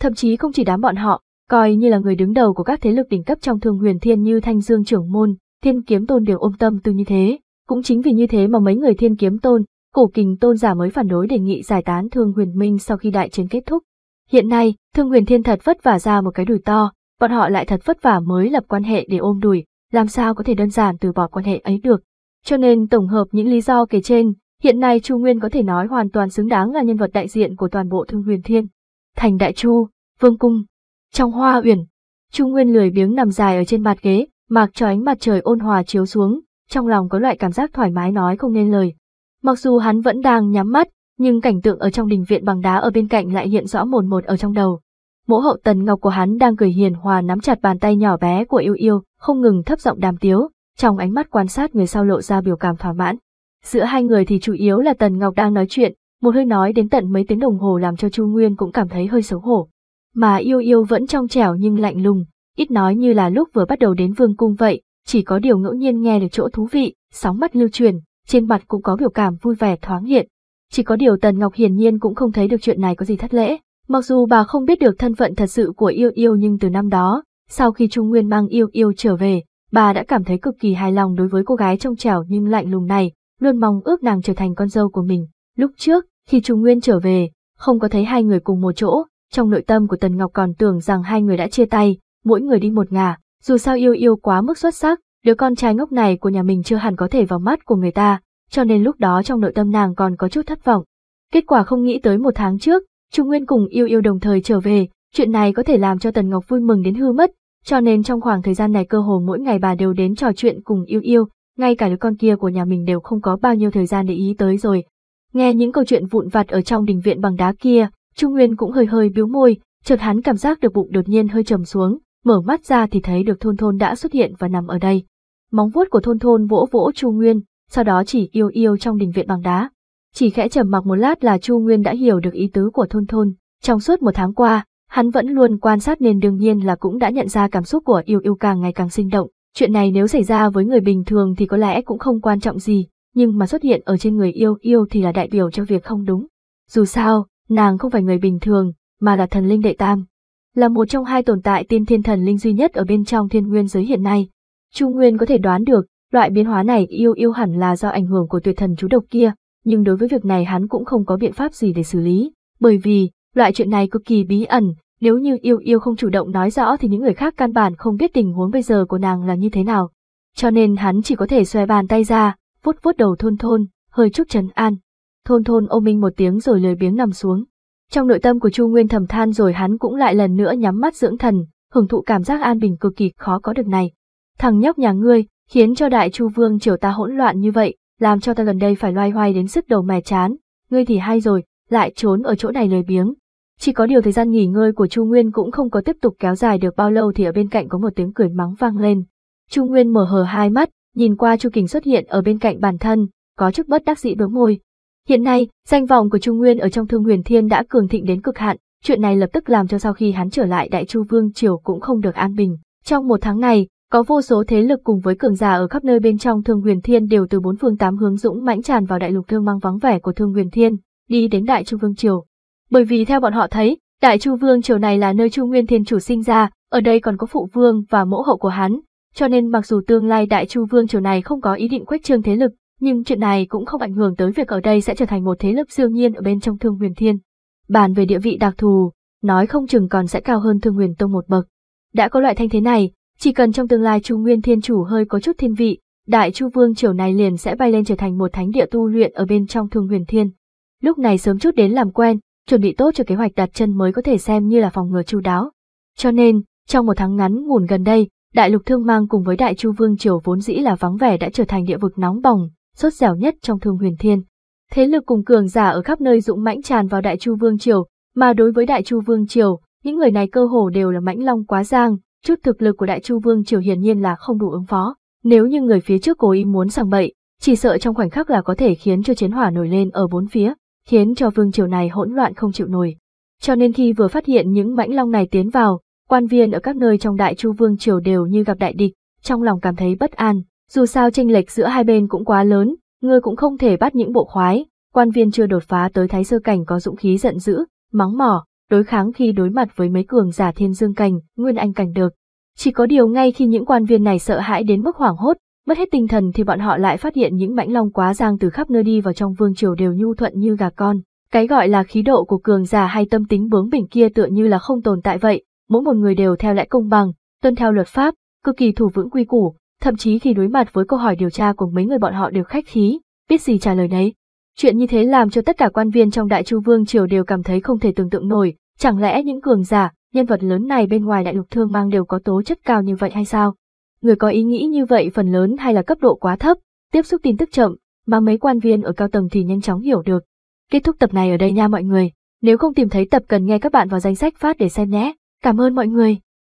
Thậm chí không chỉ đám bọn họ, coi như là người đứng đầu của các thế lực đỉnh cấp trong Thương Huyền Thiên như Thanh Dương Trưởng Môn, Thiên Kiếm Tôn đều ôm tâm tư như thế. Cũng chính vì như thế mà mấy người Thiên Kiếm Tôn, Cổ Kình Tôn giả mới phản đối đề nghị giải tán Thương Huyền Minh sau khi đại chiến kết thúc. Hiện nay, Thương Huyền Thiên thật vất vả ra một cái đùi to, bọn họ lại thật vất vả mới lập quan hệ để ôm đùi, làm sao có thể đơn giản từ bỏ quan hệ ấy được. Cho nên tổng hợp những lý do kể trên, hiện nay Chu Nguyên có thể nói hoàn toàn xứng đáng là nhân vật đại diện của toàn bộ Thương Huyền Thiên. Thành Đại Chu, Vương Cung, trong Hoa Uyển, Chu Nguyên lười biếng nằm dài ở trên bạt ghế, mặc cho ánh mặt trời ôn hòa chiếu xuống, trong lòng có loại cảm giác thoải mái nói không nên lời. Mặc dù hắn vẫn đang nhắm mắt, nhưng cảnh tượng ở trong đình viện bằng đá ở bên cạnh lại hiện rõ mồn một ở trong đầu. Mỗ hậu Tần Ngọc của hắn đang cười hiền hòa nắm chặt bàn tay nhỏ bé của Yêu Yêu, không ngừng thấp giọng đàm tiếu, trong ánh mắt quan sát người sau lộ ra biểu cảm thỏa mãn. Giữa hai người thì chủ yếu là Tần Ngọc đang nói chuyện, một hơi nói đến tận mấy tiếng đồng hồ làm cho Chu Nguyên cũng cảm thấy hơi xấu hổ. Mà Yêu Yêu vẫn trong trẻo nhưng lạnh lùng, ít nói như là lúc vừa bắt đầu đến Vương Cung vậy, chỉ có điều ngẫu nhiên nghe được chỗ thú vị, sóng mắt lưu truyền, trên mặt cũng có biểu cảm vui vẻ thoáng hiện. Chỉ có điều Tần Ngọc hiển nhiên cũng không thấy được chuyện này có gì thất lễ. Mặc dù bà không biết được thân phận thật sự của Yêu Yêu, nhưng từ năm đó, sau khi Chu Nguyên mang Yêu Yêu trở về, bà đã cảm thấy cực kỳ hài lòng đối với cô gái trong trẻo nhưng lạnh lùng này, luôn mong ước nàng trở thành con dâu của mình. Lúc trước, khi Chu Nguyên trở về, không có thấy hai người cùng một chỗ, trong nội tâm của Tần Ngọc còn tưởng rằng hai người đã chia tay, mỗi người đi một ngả. Dù sao Yêu Yêu quá mức xuất sắc, đứa con trai ngốc này của nhà mình chưa hẳn có thể vào mắt của người ta, cho nên lúc đó trong nội tâm nàng còn có chút thất vọng. Kết quả không nghĩ tới một tháng trước, Chu Nguyên cùng Yêu Yêu đồng thời trở về, chuyện này có thể làm cho Tần Ngọc vui mừng đến hư mất, cho nên trong khoảng thời gian này cơ hồ mỗi ngày bà đều đến trò chuyện cùng Yêu Yêu, ngay cả đứa con kia của nhà mình đều không có bao nhiêu thời gian để ý tới rồi. Nghe những câu chuyện vụn vặt ở trong đình viện bằng đá kia, Chu Nguyên cũng hơi hơi bĩu môi, chợt hắn cảm giác được bụng đột nhiên hơi trầm xuống, mở mắt ra thì thấy được Thôn Thôn đã xuất hiện và nằm ở đây. Móng vuốt của Thôn Thôn vỗ vỗ Chu Nguyên, sau đó chỉ Yêu Yêu trong đình viện bằng đá. Chỉ khẽ trầm mặc một lát là Chu Nguyên đã hiểu được ý tứ của Thôn Thôn. Trong suốt một tháng qua, hắn vẫn luôn quan sát nên đương nhiên là cũng đã nhận ra cảm xúc của Yêu Yêu càng ngày càng sinh động. Chuyện này nếu xảy ra với người bình thường thì có lẽ cũng không quan trọng gì, nhưng mà xuất hiện ở trên người Yêu Yêu thì là đại biểu cho việc không đúng. Dù sao, nàng không phải người bình thường, mà là thần linh đệ tam, là một trong hai tồn tại tiên thiên thần linh duy nhất ở bên trong thiên nguyên giới hiện nay. Chu Nguyên có thể đoán được, loại biến hóa này Yêu Yêu hẳn là do ảnh hưởng của tuyệt thần chú độc kia, nhưng đối với việc này hắn cũng không có biện pháp gì để xử lý, bởi vì loại chuyện này cực kỳ bí ẩn, nếu như Yêu Yêu không chủ động nói rõ thì những người khác căn bản không biết tình huống bây giờ của nàng là như thế nào. Cho nên hắn chỉ có thể xòe bàn tay ra, vuốt vuốt đầu Thôn Thôn, hơi chút trấn an. Thôn Thôn ôm mình một tiếng rồi lười biếng nằm xuống. Trong nội tâm của Chu Nguyên thầm than rồi hắn cũng lại lần nữa nhắm mắt dưỡng thần, hưởng thụ cảm giác an bình cực kỳ khó có được này. Thằng nhóc nhà ngươi, khiến cho Đại Chu Vương triều ta hỗn loạn như vậy, làm cho ta gần đây phải loay hoay đến sức đầu mè chán. Ngươi thì hay rồi, lại trốn ở chỗ này lười biếng. Chỉ có điều thời gian nghỉ ngơi của Chu Nguyên cũng không có tiếp tục kéo dài được bao lâu thì ở bên cạnh có một tiếng cười mắng vang lên. Chu Nguyên mở hờ hai mắt, nhìn qua Chu Kình xuất hiện ở bên cạnh bản thân, có chút bất đắc dĩ bĩu môi. Hiện nay, danh vọng của Chu Nguyên ở trong Thương Huyền Thiên đã cường thịnh đến cực hạn, chuyện này lập tức làm cho sau khi hắn trở lại Đại Chu Vương triều cũng không được an bình. Trong một tháng này, có vô số thế lực cùng với cường giả ở khắp nơi bên trong Thương Huyền Thiên đều từ bốn phương tám hướng dũng mãnh tràn vào đại lục thương mang vắng vẻ của Thương Huyền Thiên, đi đến Đại Chu Vương triều. Bởi vì theo bọn họ thấy, Đại Chu Vương triều này là nơi Chu Nguyên Thiên chủ sinh ra, ở đây còn có phụ vương và mẫu hậu của hắn, cho nên mặc dù tương lai Đại Chu Vương triều này không có ý định khuếch trương thế lực, nhưng chuyện này cũng không ảnh hưởng tới việc ở đây sẽ trở thành một thế lực siêu nhiên ở bên trong Thương Huyền Thiên. Bàn về địa vị đặc thù, nói không chừng còn sẽ cao hơn Thương Huyền Tông một bậc. Đã có loại thanh thế này, chỉ cần trong tương lai Chu Nguyên Thiên chủ hơi có chút thiên vị, Đại Chu Vương triều này liền sẽ bay lên trở thành một thánh địa tu luyện ở bên trong Thương Huyền Thiên. lúc này sớm chút đến làm quen, chuẩn bị tốt cho kế hoạch đặt chân mới có thể xem như là phòng ngừa chu đáo. Cho nên, trong một tháng ngắn ngủn gần đây, Đại Lục Thương Mang cùng với Đại Chu Vương triều vốn dĩ là vắng vẻ đã trở thành địa vực nóng bỏng, sốt dẻo nhất trong Thương Huyền Thiên. Thế lực cùng cường giả ở khắp nơi dũng mãnh tràn vào Đại Chu Vương triều, mà đối với Đại Chu Vương triều, những người này cơ hồ đều là mãnh long quá giang, chút thực lực của Đại Chu Vương triều hiển nhiên là không đủ ứng phó. Nếu như người phía trước cố ý muốn sảng bậy, chỉ sợ trong khoảnh khắc là có thể khiến cho chiến hỏa nổi lên ở bốn phía, khiến cho vương triều này hỗn loạn không chịu nổi. Cho nên khi vừa phát hiện những mãnh long này tiến vào, quan viên ở các nơi trong Đại Chu Vương triều đều như gặp đại địch, trong lòng cảm thấy bất an. Dù sao chênh lệch giữa hai bên cũng quá lớn, ngươi cũng không thể bắt những bộ khoái. Quan viên chưa đột phá tới thái sơ cảnh có dũng khí giận dữ, mắng mỏ, đối kháng khi đối mặt với mấy cường giả thiên dương cảnh, nguyên anh cảnh được. Chỉ có điều ngay khi những quan viên này sợ hãi đến mức hoảng hốt, mất hết tinh thần thì bọn họ lại phát hiện những mãnh long quá giang từ khắp nơi đi vào trong vương triều đều nhu thuận như gà con. Cái gọi là khí độ của cường giả hay tâm tính bướng bỉnh kia tựa như là không tồn tại vậy, mỗi một người đều theo lẽ công bằng, tuân theo luật pháp, cực kỳ thủ vững quy củ, thậm chí khi đối mặt với câu hỏi điều tra của mấy người bọn họ đều khách khí, biết gì trả lời nấy. Chuyện như thế làm cho tất cả quan viên trong Đại Chu Vương triều đều cảm thấy không thể tưởng tượng nổi, chẳng lẽ những cường giả, nhân vật lớn này bên ngoài Đại Lục Thương Mang đều có tố chất cao như vậy hay sao? Người có ý nghĩ như vậy phần lớn hay là cấp độ quá thấp, tiếp xúc tin tức chậm, mà mấy quan viên ở cao tầng thì nhanh chóng hiểu được. Kết thúc tập này ở đây nha mọi người, nếu không tìm thấy tập cần nghe các bạn vào danh sách phát để xem nhé. Cảm ơn mọi người.